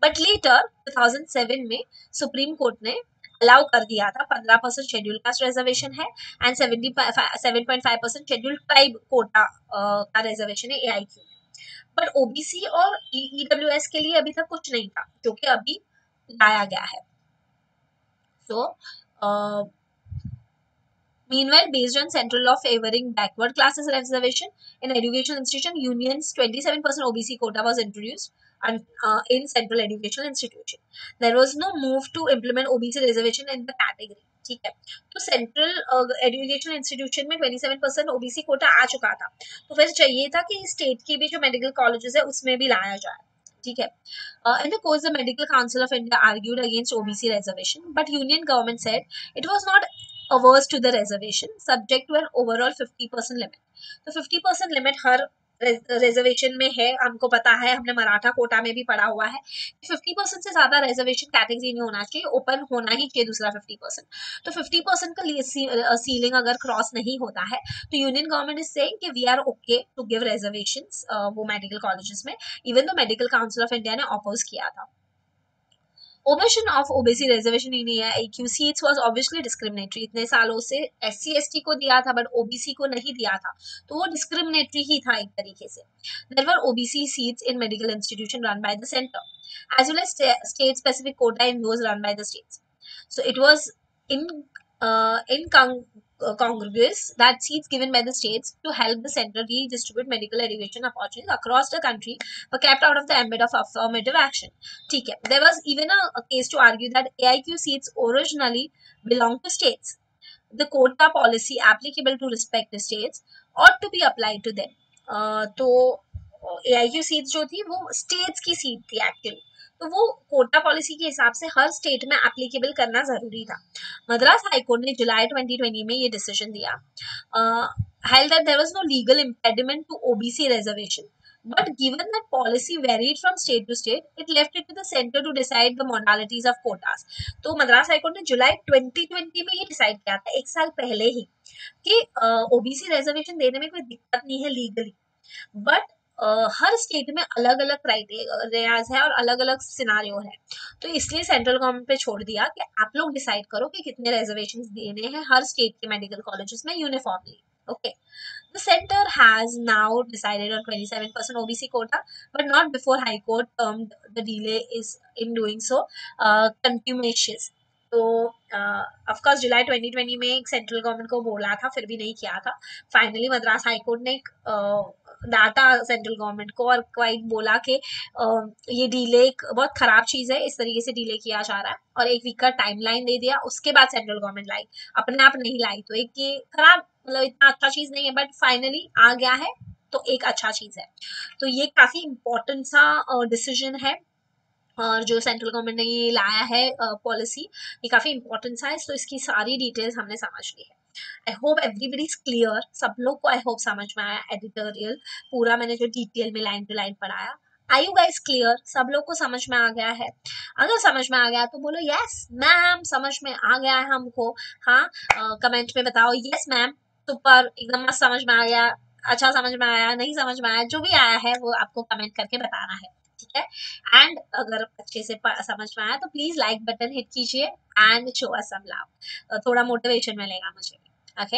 but later two thousand seven में सुप्रीम कोर्ट ने अलाउ कर दिया था पंद्रह परसेंट शेड्यूल कास्ट रिजर्वेशन है and seventy seven point five percent schedule tribe quota का रिजर्वेशन है ए आई क्यू में, बट ओ बी सी और ई डब्ल्यू एस के लिए अभी तक कुछ नहीं था, जो कि अभी लाया गया है. सो meanwhile based on central law favoring backward classes reservation in educational institution unions twenty-seven percent O B C quota was introduced and uh, in central educational institution there was no move to implement O B C reservation in the category. ठीक है, तो central education institution में सत्ताईस percent O B C quota आ चुका था, तो फिर चाहिए था कि स्टेट की भी जो मेडिकल कॉलेजेस है उसमें भी लाया जाए. ठीक है, in the course the medical council of India argued against O B C reservation but union government said it was not averse to the reservation subject to an overall fifty percent limit. तो fifty percent limit हर reservation में है. हमको पता है, हमने मराठा कोटा में भी पढ़ा हुआ है fifty percent से ज्यादा reservation category नहीं होना चाहिए, open होना ही चाहिए दूसरा fifty percent. तो fifty percent का ceiling अगर क्रॉस नहीं होता है तो यूनियन गवर्नमेंट इज सेइंग कि we are okay to give reservations वो मेडिकल कॉलेजेस में, इवन तो मेडिकल काउंसिल ऑफ इंडिया ने अपोज किया था. Omission of O B C reservation in A Q seats was obviously discriminatory. इतने सालों से S C S T को दिया था बट O B C को नहीं दिया था, तो वो discriminatory ही था एक तरीके से. There were O B C seats in medical institution run by the center, as well as state specific quota in those run by the states. So it was in uh, in con uh, congruous that seats given by the states to help the center redistribute medical education opportunities across the country were kept out of the ambit of affirmative action. ठीक है, there was even a, a case to argue that A I Q seats originally belonged to states. The quota policy applicable to respective states ought to be applied to them. Uh, तो A I Q seats जो थी वो states की seat थी actually. तो वो Kota policy के हिसाब से हर स्टेट में एप्लीकेबल करना जरूरी था. मद्रास हाईकोर्ट ने जुलाई ट्वेंटी ट्वेंटी में ये डिसीजन दिया, held that there was no legal impediment to O B C reservation, but given that policy varied from state to state, it left it to the center to decide the modalities of quotas. तो Madras high court ने जुलाई twenty twenty में ये decide किया था, एक साल पहले ही, कि ओबीसी रिजर्वेशन देने में कोई दिक्कत नहीं है लीगली, बट Uh, हर स्टेट में अलग अलग क्राइटेरियाज है और अलग अलग सिनारियो है, तो इसलिए सेंट्रल गवर्नमेंट पे छोड़ दिया कि आप लोग डिसाइड करो कि कितने रिजर्वेशंस देने हैं हर स्टेट के मेडिकल कॉलेजेस में uniformly. Okay, the centre has now decided on twenty seven percent OBC quota but not before high court termed the delay is in doing so contumacious. तो of course July twenty twenty में central government को बोला था, फिर भी नहीं किया था. फाइनली मद्रास हाईकोर्ट ने uh, डाटा सेंट्रल गवर्नमेंट को और क्वाइट बोला कि ये डिले एक बहुत खराब चीज़ है, इस तरीके से डिले किया जा रहा है, और एक वीक का टाइमलाइन दे दिया. उसके बाद सेंट्रल गवर्नमेंट लाई, अपने आप नहीं लाई, तो एक ये खराब मतलब इतना अच्छा चीज़ नहीं है, बट फाइनली आ गया है तो एक अच्छा चीज़ है. तो ये काफ़ी इम्पोर्टेंट सा डिसीजन है और जो सेंट्रल गवर्नमेंट ने ये लाया है पॉलिसी, ये काफ़ी इम्पोर्टेंट सा है. तो इसकी सारी डिटेल्स हमने समझ ली है. I hope everybody is clear, सब लोग को आई होप समझ में आया. एडिटोरियल पूरा मैंने जो डिटेल में लाइन टू लाइन पढ़ाया, आई यू गाइस क्लियर, सब लोग को समझ में आ गया है? अगर समझ में आ गया तो बोलो यस मैम समझ में आ गया है हमको. हाँ, कमेंट में बताओ यस मैम सुपर, एकदम मस्त समझ में आ गया, अच्छा समझ में आया, नहीं समझ में आया, जो भी आया है वो आपको कमेंट करके बताना है. ठीक है, एंड अगर अच्छे से समझ में आया तो प्लीज लाइक बटन हिट कीजिए and show us some love, थोड़ा मोटिवेशन मिलेगा मुझे. ओके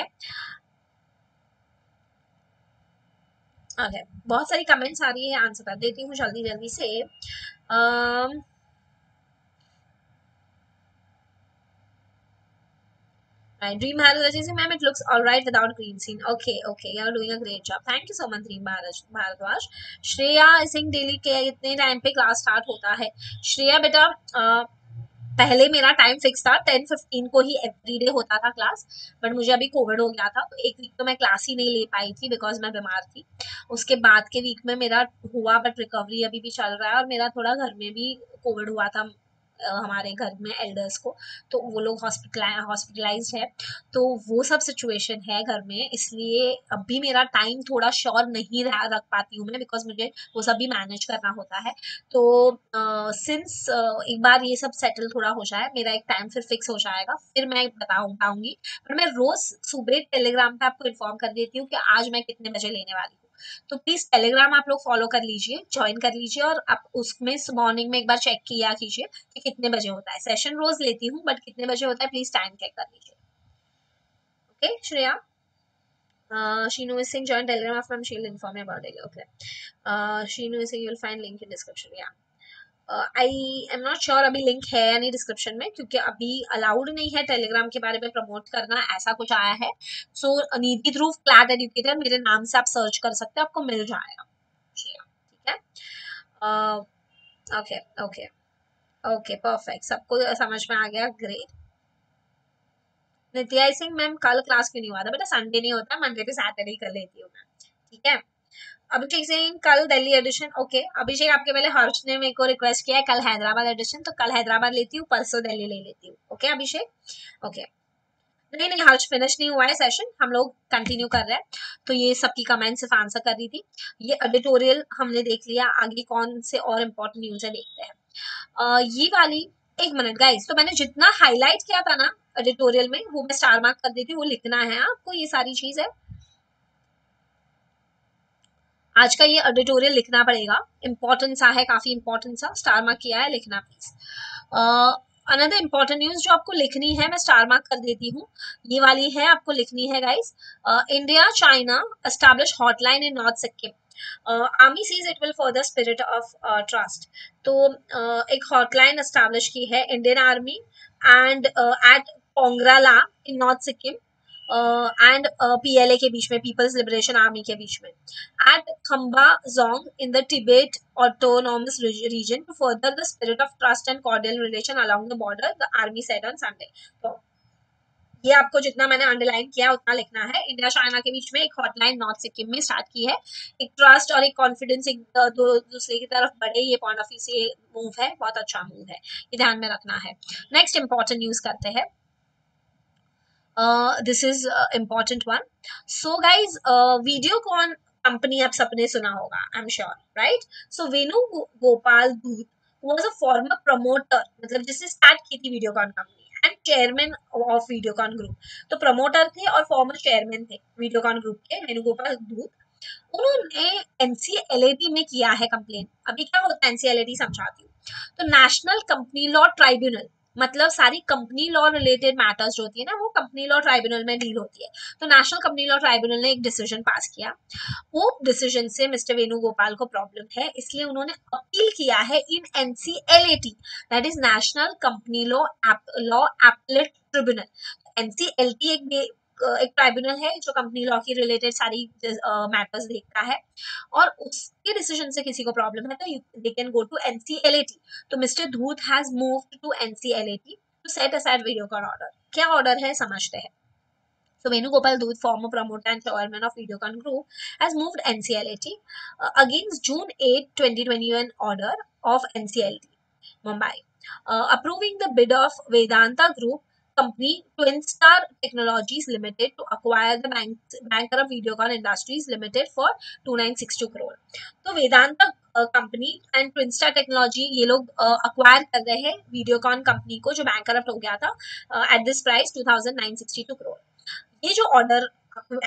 ओके बहुत सारी कमेंट्स आ रही है, आंसर कर देती हूँ जल्दी जल्दी से. um, Right. Dream Bharadwaj ji, ma'am, it looks all right without green scene. Okay, okay, you are doing a great job. Thank you so much, Dream Bharadwaj. Shreya is saying daily के इतने time पे class start होता है. श्रेया बेटा, uh, पहले मेरा time fix था ten fifteen को ही एवरीडे होता था क्लास, बट मुझे अभी कोविड हो गया था तो एक वीक तो मैं क्लास ही नहीं ले पाई थी बिकॉज मैं बीमार थी. उसके बाद के वीक में मेरा हुआ, बट रिकवरी अभी भी चल रहा है. और मेरा थोड़ा घर में भी कोविड हुआ था, हमारे घर में एल्डर्स को, तो वो लोग हॉस्पिटल हॉस्पिटलाइज्ड है, तो वो सब सिचुएशन है घर में, इसलिए अभी मेरा टाइम थोड़ा श्योर नहीं रख पाती हूँ मैं, बिकॉज मुझे वो सब भी मैनेज करना होता है. तो सिंस uh, uh, एक बार ये सब सेटल थोड़ा हो जाए, मेरा एक टाइम फिर फिक्स हो जाएगा, फिर मैं बताऊँ पाऊँगी. पर मैं रोज़ सुबह टेलीग्राम पर आपको इन्फॉर्म कर देती हूँ कि आज मैं कितने बजे लेने वाली हूँ, तो प्लीज टेलीग्राम आप लोग फॉलो कर लीजिए, ज्वाइन कर लीजिए, और आप उसमें मॉर्निंग में एक बार चेक किया कीजिए कि कितने बजे होता है. सेशन रोज लेती हूँ बट कितने बजे होता है प्लीज टाइम चेक कर लीजिए. Okay Shreya, Sheenu Singh join Telegram, she will inform about it. Okay Sheenu Singh, you will find link in description. या आई एम नॉट श्योर अभी लिंक है या नहीं डिस्क्रिप्शन में, क्योंकि अभी अलाउड नहीं है टेलीग्राम के बारे में प्रमोट करना, ऐसा कुछ आया है. सो निधि ध्रुव क्लैट एजुकेटर मेरे नाम से आप सर्च कर सकते हो, आपको मिल जाएगा. ठीक है, ओके ओके ओके परफेक्ट, सबको समझ में आ गया. ग्रेट. नित्या सिंह मैम कल क्लास क्यों नहीं हुआ था? बेटा संडे नहीं होता, मंडे टू सैटरडे कर लेती हूँ मैं. ठीक है. अभिषेक सिंह कल दिल्ली एडिशन. ओके अभिषेक, आपके पहले हर्ष ने मेरे को रिक्वेस्ट किया है कल हैदराबाद एडिशन, तो कल हैदराबाद लेती हूँ, परसों दिल्ली ले लेती हूँ. Okay Abhishek, okay. नहीं नहीं हर्ष, फिनिश नहीं हुआ है सेशन, हम लोग कंटिन्यू कर रहे हैं. तो ये सबकी कमेंट सिर्फ आंसर कर रही थी. ये एडिटोरियल हमने देख लिया, आगे कौन से और इम्पोर्टेंट न्यूज है देखते हैं. ये वाली एक मिनट गाइस, तो मैंने जितना हाईलाइट किया था ना एडिटोरियल में, वो मैं स्टार मार्क कर दी थी, वो लिखना है आपको. ये सारी चीज है, आज का ये एडिटोरियल लिखना पड़ेगा, इम्पोर्टेंट सा है, काफी इम्पोर्टेंट सा, स्टार मार्क किया है, लिखना प्लीज. अनदर इम्पोर्टेंट न्यूज जो आपको लिखनी है, मैं स्टार मार्क कर देती हूँ, ये वाली है, आपको लिखनी है guys. India China establish hotline in north Sikkim. Army says it will for the spirit of trust. तो uh, एक हॉटलाइन एस्टैब्लिश की है Indian army and at Pongrala in north Sikkim and PLA के बीच में, पीपल्स लिबरेशन आर्मी के बीच में, एट खम्बा Jong in the Tibet autonomous region to further the spirit of trust and cordial relation along the border, the army said on Sunday. तो ये आपको जितना मैंने अंडरलाइन किया उतना लिखना है. इंडिया चाइना के बीच में एक हॉटलाइन नॉर्थ सिक्किम में स्टार्ट की है, एक ट्रस्ट और एक कॉन्फिडेंस एक दो, दूसरे की तरफ बढ़े, ये पॉइंट ऑफ व्यू से मूव है, बहुत अच्छा मूव है, ये ध्यान में रखना है. नेक्स्ट इम्पोर्टेंट न्यूज करते हैं. This is important one. So guys Videocon company आप सबने सुना होगा, I am sure, right. So Venugopal Dhoot was a former promoter, मतलब जिसने स्टार्ट की थी Videocon company, and chairman of Videocon group. तो प्रमोटर थे और फॉर्मर चेयरमैन थे वीडियोकॉन ग्रुप के वेणुगोपाल धूत. उन्होंने एनसीएलएटी में किया है कंप्लेन. अभी क्या होता है एनसीएलएटी समझाती हूँ. तो नेशनल कंपनी लॉ ट्राइब्यूनल, मतलब सारी कंपनी लॉ रिलेटेड मैटर्स जो होती है ना, वो कंपनी लॉ ट्राइब्यूनल में डील होती है. तो नेशनल कंपनी लॉ ट्राइब्यूनल ने एक डिसीजन पास किया, वो डिसीजन से मिस्टर वेणुगोपाल को प्रॉब्लम है, इसलिए उन्होंने अपील किया है in NCLAT, that is national company law law appellate tribunal. NCLT एक एक ट्राइब्यूनल है जो कंपनी लॉ की रिलेटेड सारी मैटर्स uh, देखता है, और उसके डिसीजन से किसी को प्रॉब्लम है तो they can go to NCLAT. तो mister Dhoot has moved to NCLAT to set aside Videocon order. क्या ऑर्डर है समझते हैं. So Venugopal Dhoot, former promoter and chairman of Videocon Group, has moved N C L A T uh, against June eighth twenty twenty-one order of N C L T Mumbai uh, approving the bid of Vedanta Group company Twin Star Technologies Limited to acquire the bank bankrupt Videocon Industries Limited for two thousand nine hundred sixty-two crore. तो Vedanta company and Twin Star technology, ये लोग acquire कर रहे हैं Videocon company को जो bankrupt हो गया था, at this price two thousand nine hundred sixty-two crore. ये जो ऑर्डर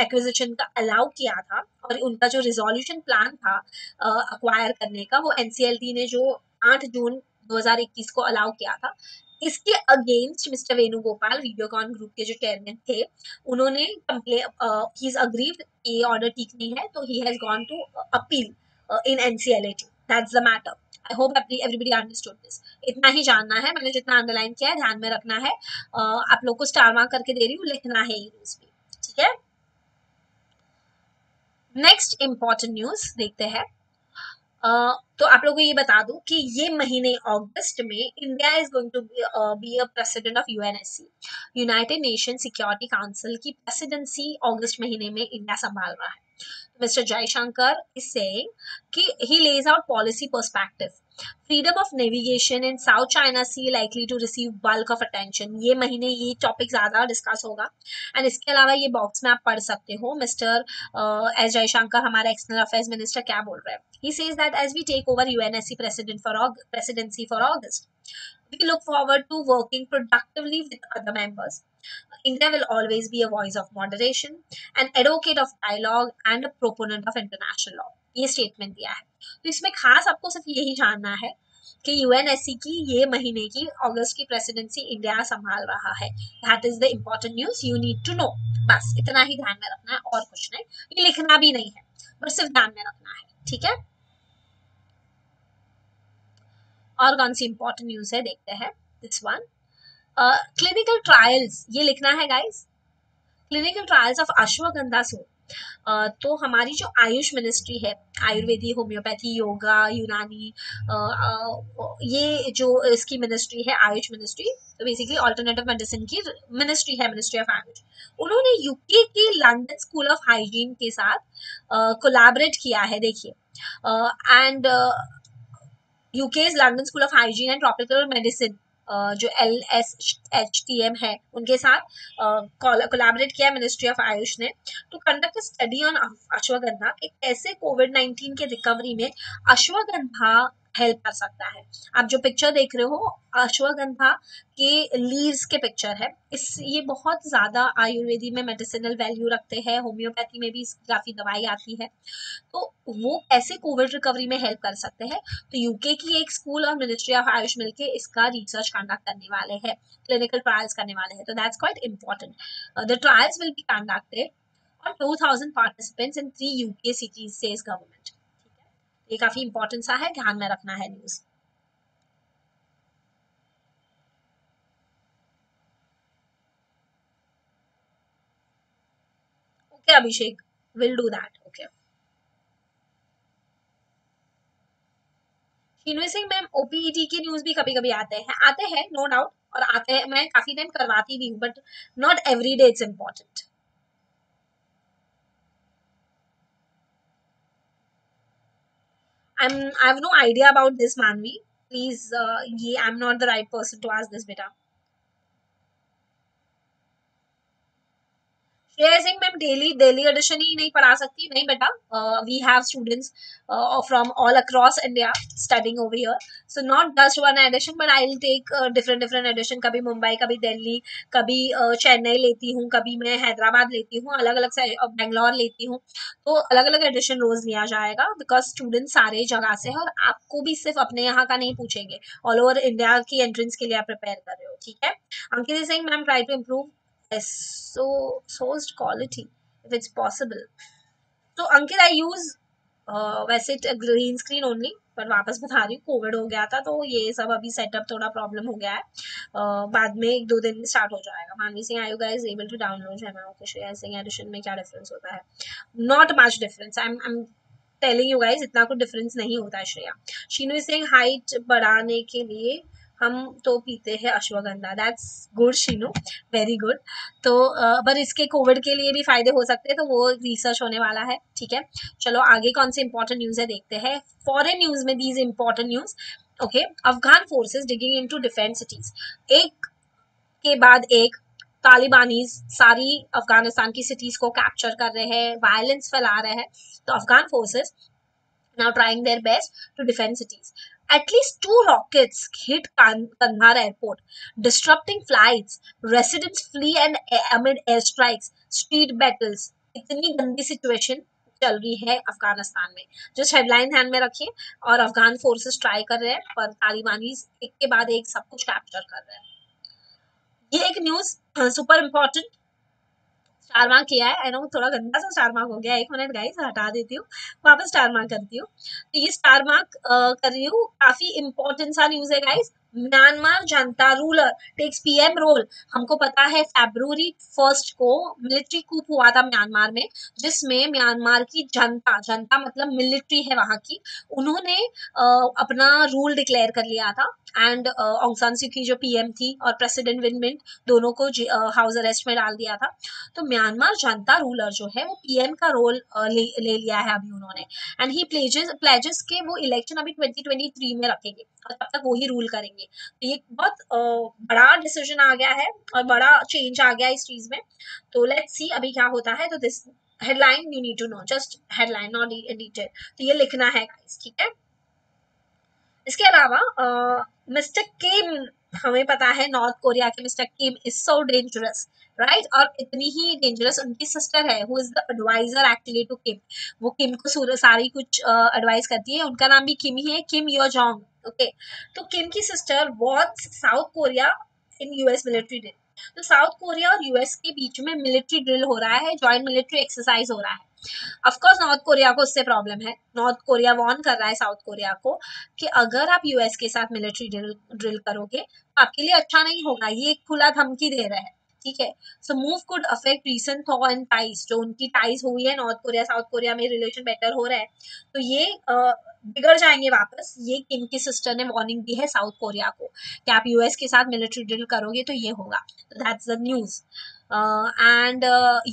एक्विजिशन का अलाउ किया था और उनका जो रिजोल्यूशन प्लान था अक्वायर uh, करने का, वो एनसीएलटी ने जो आठ जून दो हजार इक्कीस को अलाउ किया था, इसके against mister Venugopal Videocon group के जो चेयरमैन थे, उन्होंने ही इज अग्रीव्ड ये ऑर्डर ठीक नहीं है, तो he has gone to appeal in NCLAT. That's the matter. I hope everybody understood this. इतना ही जानना है, मैंने जितना अंडरलाइन किया है ध्यान में रखना है. uh, आप लोग को स्टार मार्क करके दे रही हूँ, लिखना है ये न्यूज भी. ठीक है. नेक्स्ट इम्पोर्टेंट न्यूज देखते हैं. uh, तो आप लोगों को ये बता दूं कि ये महीने अगस्त में India is going to be a president of UNSC, United nation security council की प्रेसिडेंसी अगस्त महीने में इंडिया संभाल रहा है. मिस्टर जयशंकर इज सेइंग कि he lays out policy perspective. Freedom of navigation in south China C likely to receive bulk of attention. ये महीने ये टॉपिक ज्यादा डिस्कस होगा, एंड इसके अलावा ये बॉक्स में आप पढ़ सकते हो मिस्टर एस जयशंकर, हमारे एक्सटर्नल अफेयर्स मिनिस्टर, क्या बोल रहे हैं. He says that as we take over UNSC president for presidency for August, we look forward to working productively with other members. India will always be a voice of moderation, an advocate of dialogue and a proponent of international law. ये statement दिया है. तो इसमें खास आपको सिर्फ यही जानना है कि U N S C की ये महीने की अगस्त की presidency India संभाल रहा है. That is the important news you need to know. बस इतना ही ध्यान में रखना है, और कुछ नहीं. ये लिखना भी नहीं है, बस सिर्फ ध्यान में रखना है. ठीक है. और कौन सी इंपॉर्टेंट न्यूज है देखते हैं. दिस वन क्लिनिकल ट्रायल्स, ये लिखना है guys, clinical trials of ashwagandha soup. Uh, तो हमारी जो आयुष मिनिस्ट्री है, आयुर्वेदी, होम्योपैथी, योगा, यूनानी, uh, uh, ये जो इसकी मिनिस्ट्री है आयुष मिनिस्ट्री, तो बेसिकली अल्टरनेटिव मेडिसिन की मिनिस्ट्री है, मिनिस्ट्री ऑफ आयुष. उन्होंने यूके की लंदन स्कूल ऑफ हाइजीन के साथ कोलैबोरेट uh, किया है. देखिए and UK London school of hygiene and tropical medicine Uh, जो L S H T M है उनके साथ कोलैबोरेट uh, किया मिनिस्ट्री ऑफ आयुष ने to conduct study on ashwagandha कि कैसे कोविड नाइन्टीन के रिकवरी में अश्वगंधा हेल्प कर सकता है. आप जो पिक्चर देख रहे हो अश्वगंधा के लीव्स के पिक्चर है. इस ये बहुत ज़्यादा आयुर्वेदी में मेडिसिनल वैल्यू रखते हैं, होम्योपैथी में भी इसकी काफ़ी दवाई आती है, तो वो कैसे कोविड रिकवरी में हेल्प कर सकते हैं. तो यूके की एक स्कूल और मिनिस्ट्री ऑफ आयुष मिलकर इसका रिसर्च कंडक्ट करने वाले हैं, क्लिनिकल ट्रायल्स करने वाले हैं. तो that's quite important. The trials will be conducted on two thousand participants in three UK cities says government. ये काफी इंपॉर्टेंट सा है, ध्यान में रखना है news. Okay okay, Abhishek will do that. Okay Shinoi Singh ma'am, ओपीईटी के न्यूज भी कभी कभी आते हैं आते हैं नो डाउट, और आते हैं, मैं काफी टाइम करवाती भी हूँ, but not every day it's important. I'm, I have no idea about this, Manvi. Please, uh, ye, I'm not the right person to ask this, beta. Shreya Singh, ma'am, daily daily edition ही नहीं पढ़ा सकती, नहीं बेटा. Uh, we have students uh, from all across India studying over here, so not just one edition, but I'll take uh, different different edition. कभी मुंबई, कभी दिल्ली, कभी uh, Chennai लेती हूँ, कभी मैं हैदराबाद लेती हूँ, अलग अलग से बेंगलोर लेती हूँ. तो अलग अलग एडिशन रोज लिया जाएगा बिकॉज स्टूडेंट सारे जगह से है, और आपको भी सिर्फ अपने यहाँ का नहीं पूछेंगे, ऑल ओवर इंडिया की एंट्रेंस के लिए आप प्रिपेयर कर रहे हो, ठीक है. Ankita Singh ma'am, try to improve so sourced quality if it's possible. So Ankit, I use uh, वैसे green screen only, पर वापस बता रही हूँ कोविड हो गया था तो ये सब अभी सेटअप थोड़ा प्रॉब्लम हो गया है, uh, बाद में एक दो दिन में स्टार्ट हो जाएगा. Manvi Singh, are you guys able to download है. ओके श्रेया सिंह, एडिशन में क्या डिफरेंस होता है? Not much difference, I am I am telling you guys, इतना कुछ डिफरेंस नहीं होता है. श्रेया शिनोई सिंह, हाइट बढ़ाने के लिए हम तो पीते हैं ashwagandha. That's good Sheenu, very good. तो पर इसके कोविड के लिए भी फायदे हो सकते हैं, तो वो रिसर्च होने वाला है, ठीक है. चलो आगे कौन से इंपॉर्टेंट न्यूज है देखते हैं. फॉरेन न्यूज में these important news. Okay, Afghan forces digging into defence cities, एक के बाद एक तालिबानीज सारी अफगानिस्तान की सिटीज को कैप्चर कर रहे हैं, वायलेंस फैला रहे हैं. तो Afghan forces now trying their best to defend cities. At least two rockets hit Kandahar airport, disrupting flights. Residents flee and amid airstrikes, street battles. इतनी गंदी सिचुएशन चल रही है अफगानिस्तान में. जस्ट हेडलाइन ध्यान में रखिए, और अफगान फोर्सेस ट्राई कर रहे हैं, पर तालिबानी एक के बाद एक सब कुछ कैप्चर कर रहे हैं. ये एक news super important star mark किया है. आई नो थोड़ा गंदा सा स्टार मार्क हो गया, एक मिनट गाइस हटा देती हूँ, वापस स्टार मार्क करती हूँ. तो ये स्टार मार्क कर रही हूँ, काफी इम्पोर्टेंट सा न्यूज है guys. Myanmar junta ruler takes PM role. हमको पता है फरवरी फर्स्ट को मिलिट्री कूप हुआ था म्यांमार में, जिसमें म्यांमार की जनता जनता मतलब मिलिट्री है वहाँ की, उन्होंने uh, अपना रूल डिक्लेयर कर लिया था. एंड औंग सान सू की जो पीएम थी और प्रेसिडेंट विन मिंट, दोनों को हाउस अरेस्ट में डाल दिया था. तो म्यांमार जनता रूलर जो है वो पीएम का रोल uh, ले, ले लिया है अभी उन्होंने. एंड ही प्लेजेस प्लेजेस के वो इलेक्शन अभी ट्वेंटी ट्वेंटी थ्री में रखेंगे और तब तक वो ही रूल करेंगे. तो ये बहुत बड़ा डिसीजन आ गया है और बड़ा चेंज आ गया इस चीज में. तो लेट्स सी अभी क्या होता है. तो this headline you need to know, just headline not detail. तो ये लिखना है गाइस, ठीक है. इसके अलावा मिस्टर किम, हमें पता है नॉर्थ कोरिया के mister Kim is so dangerous, right. और इतनी ही डेंजरस उनकी सिस्टर है who is the advisor actually to Kim. वो किम को सारी कुछ एडवाइज uh, करती है. उनका नाम भी किम ही है, Kim Yo Jong. Okay okay. तो किम की sister wants south Korea in US military drill. तो साउथ कोरिया और यूएस के बीच में मिलिट्री ड्रिल हो रहा है, जॉइंट मिलिट्री एक्सरसाइज हो रहा है. अफकोर्स नॉर्थ कोरिया को उससे प्रॉब्लम है, नॉर्थ कोरिया वार्न कर रहा है साउथ कोरिया को कि अगर आप यूएस के साथ मिलिट्री ड्रिल ड्रिल करोगे तो आपके लिए अच्छा नहीं होगा, ये एक खुला धमकी दे रहा है, ठीक है। So move could affect recent thaw and ties, जो उनकी टाइज हुई है नॉर्थ कोरिया साउथ कोरिया में, रिलेशन बेटर हो रहा है तो ये बिगड़ जाएंगे वापस। ये किम की सिस्टर ने वार्निंग दी है साउथ कोरिया को कि आप यूएस के साथ मिलिट्री डील करोगे तो ये होगा। That's the news. And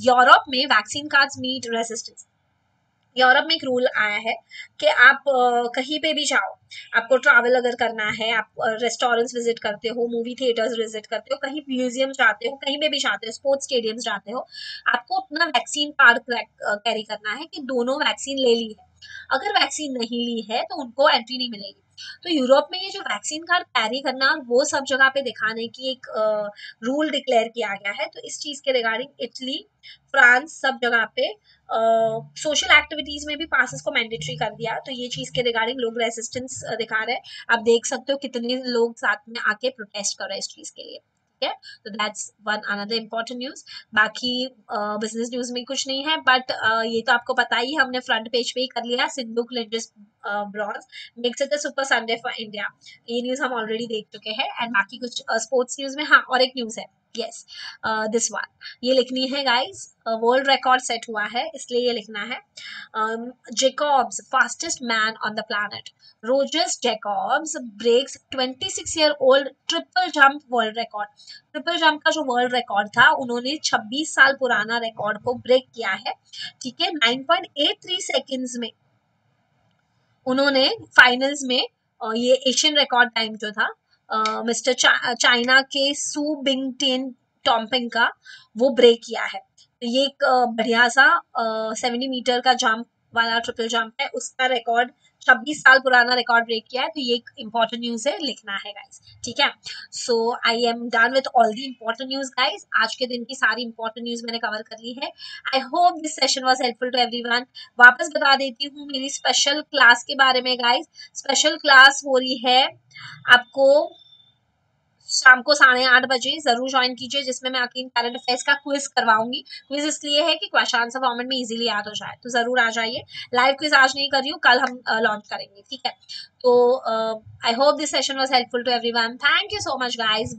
Europe में vaccine cards meet resistance. Europe में एक रूल आया है कि आप uh, कहीं पे भी जाओ, आपको ट्रैवल अगर करना है, आप रेस्टोरेंट्स uh, विजिट करते हो, मूवी थिएटर्स विजिट करते हो, कहीं म्यूजियम जाते हो, कहीं पे भी जाते हो, स्पोर्ट्स स्टेडियम्स जाते हो, आपको अपना वैक्सीन कार्ड कैरी करना है कि दोनों वैक्सीन ले ली है। अगर वैक्सीन नहीं ली है तो उनको एंट्री नहीं मिलेगी। तो यूरोप में ये जो वैक्सीन कार्ड कैरी करना और वो सब जगह पे दिखाने की एक रूल डिक्लेयर किया गया है। तो इस चीज के रिगार्डिंग इटली, फ्रांस, सब जगह पे सोशल एक्टिविटीज में भी पासेस को मैंडेटरी कर दिया। तो ये चीज के रिगार्डिंग लोग रेजिस्टेंस दिखा रहे हैं। आप देख सकते हो कितने लोग साथ में आके प्रोटेस्ट कर रहे हैं इस चीज के लिए, ठीक है। तो that's one another important news. बाकी बिजनेस uh, न्यूज में कुछ नहीं है, बट uh, ये तो आपको पता ही, हमने फ्रंट पेज पे ही कर लिया। Sindhu clinches bronze, makes it a super Sunday for India, ये न्यूज हम ऑलरेडी देख चुके हैं। एंड बाकी कुछ स्पोर्ट्स uh, न्यूज में, हाँ और एक न्यूज है, यस दिस वन ये लिखनी है गाइज। वर्ल्ड रिकॉर्ड सेट हुआ है इसलिए ये लिखना है। Jacobs fastest man on the planet, Rogers Jacobs breaks छब्बीस year old triple jump world record. Triple jump का जो वर्ल्ड रिकॉर्ड था उन्होंने छब्बीस साल पुराना रिकॉर्ड को ब्रेक किया है, ठीक है। Nine point eight three seconds में उन्होंने फाइनल्स में uh, ये एशियन रिकॉर्ड टाइम जो था मिस्टर uh, चाइना के सू बिंगटियन टॉम्पिंग का, वो ब्रेक किया है। तो ये एक uh, बढ़िया सा सेवेंटी uh, मीटर का जंप वाला ट्रिपल जंप है, उसका रिकॉर्ड छब्बीस साल पुराना रिकॉर्ड ब्रेक किया है। तो ये एक इम्पोर्टेंट न्यूज है, लिखना है गाइस, ठीक है। So I am done with all the important news guys. आज के दिन की सारी इम्पोर्टेंट न्यूज मैंने कवर कर ली है। I hope this session was helpful to everyone. वापस बता देती हूँ मेरी स्पेशल क्लास के बारे में गाइस। स्पेशल क्लास हो रही है आपको शाम को साढ़े आठ बजे, जरूर ज्वाइन कीजिए, जिसमें मैं आके इन करंट अफेयर्स का क्विज करवाऊंगी। क्विज इसलिए है कि क्वेश्चन आंसर फॉर्मेट में इजीली याद हो जाए, तो जरूर आ जाइए। लाइव क्विज आज नहीं कर रही हूँ, कल हम लॉन्च करेंगे, ठीक है। तो I hope this session was helpful to everyone. Thank you so much, guys.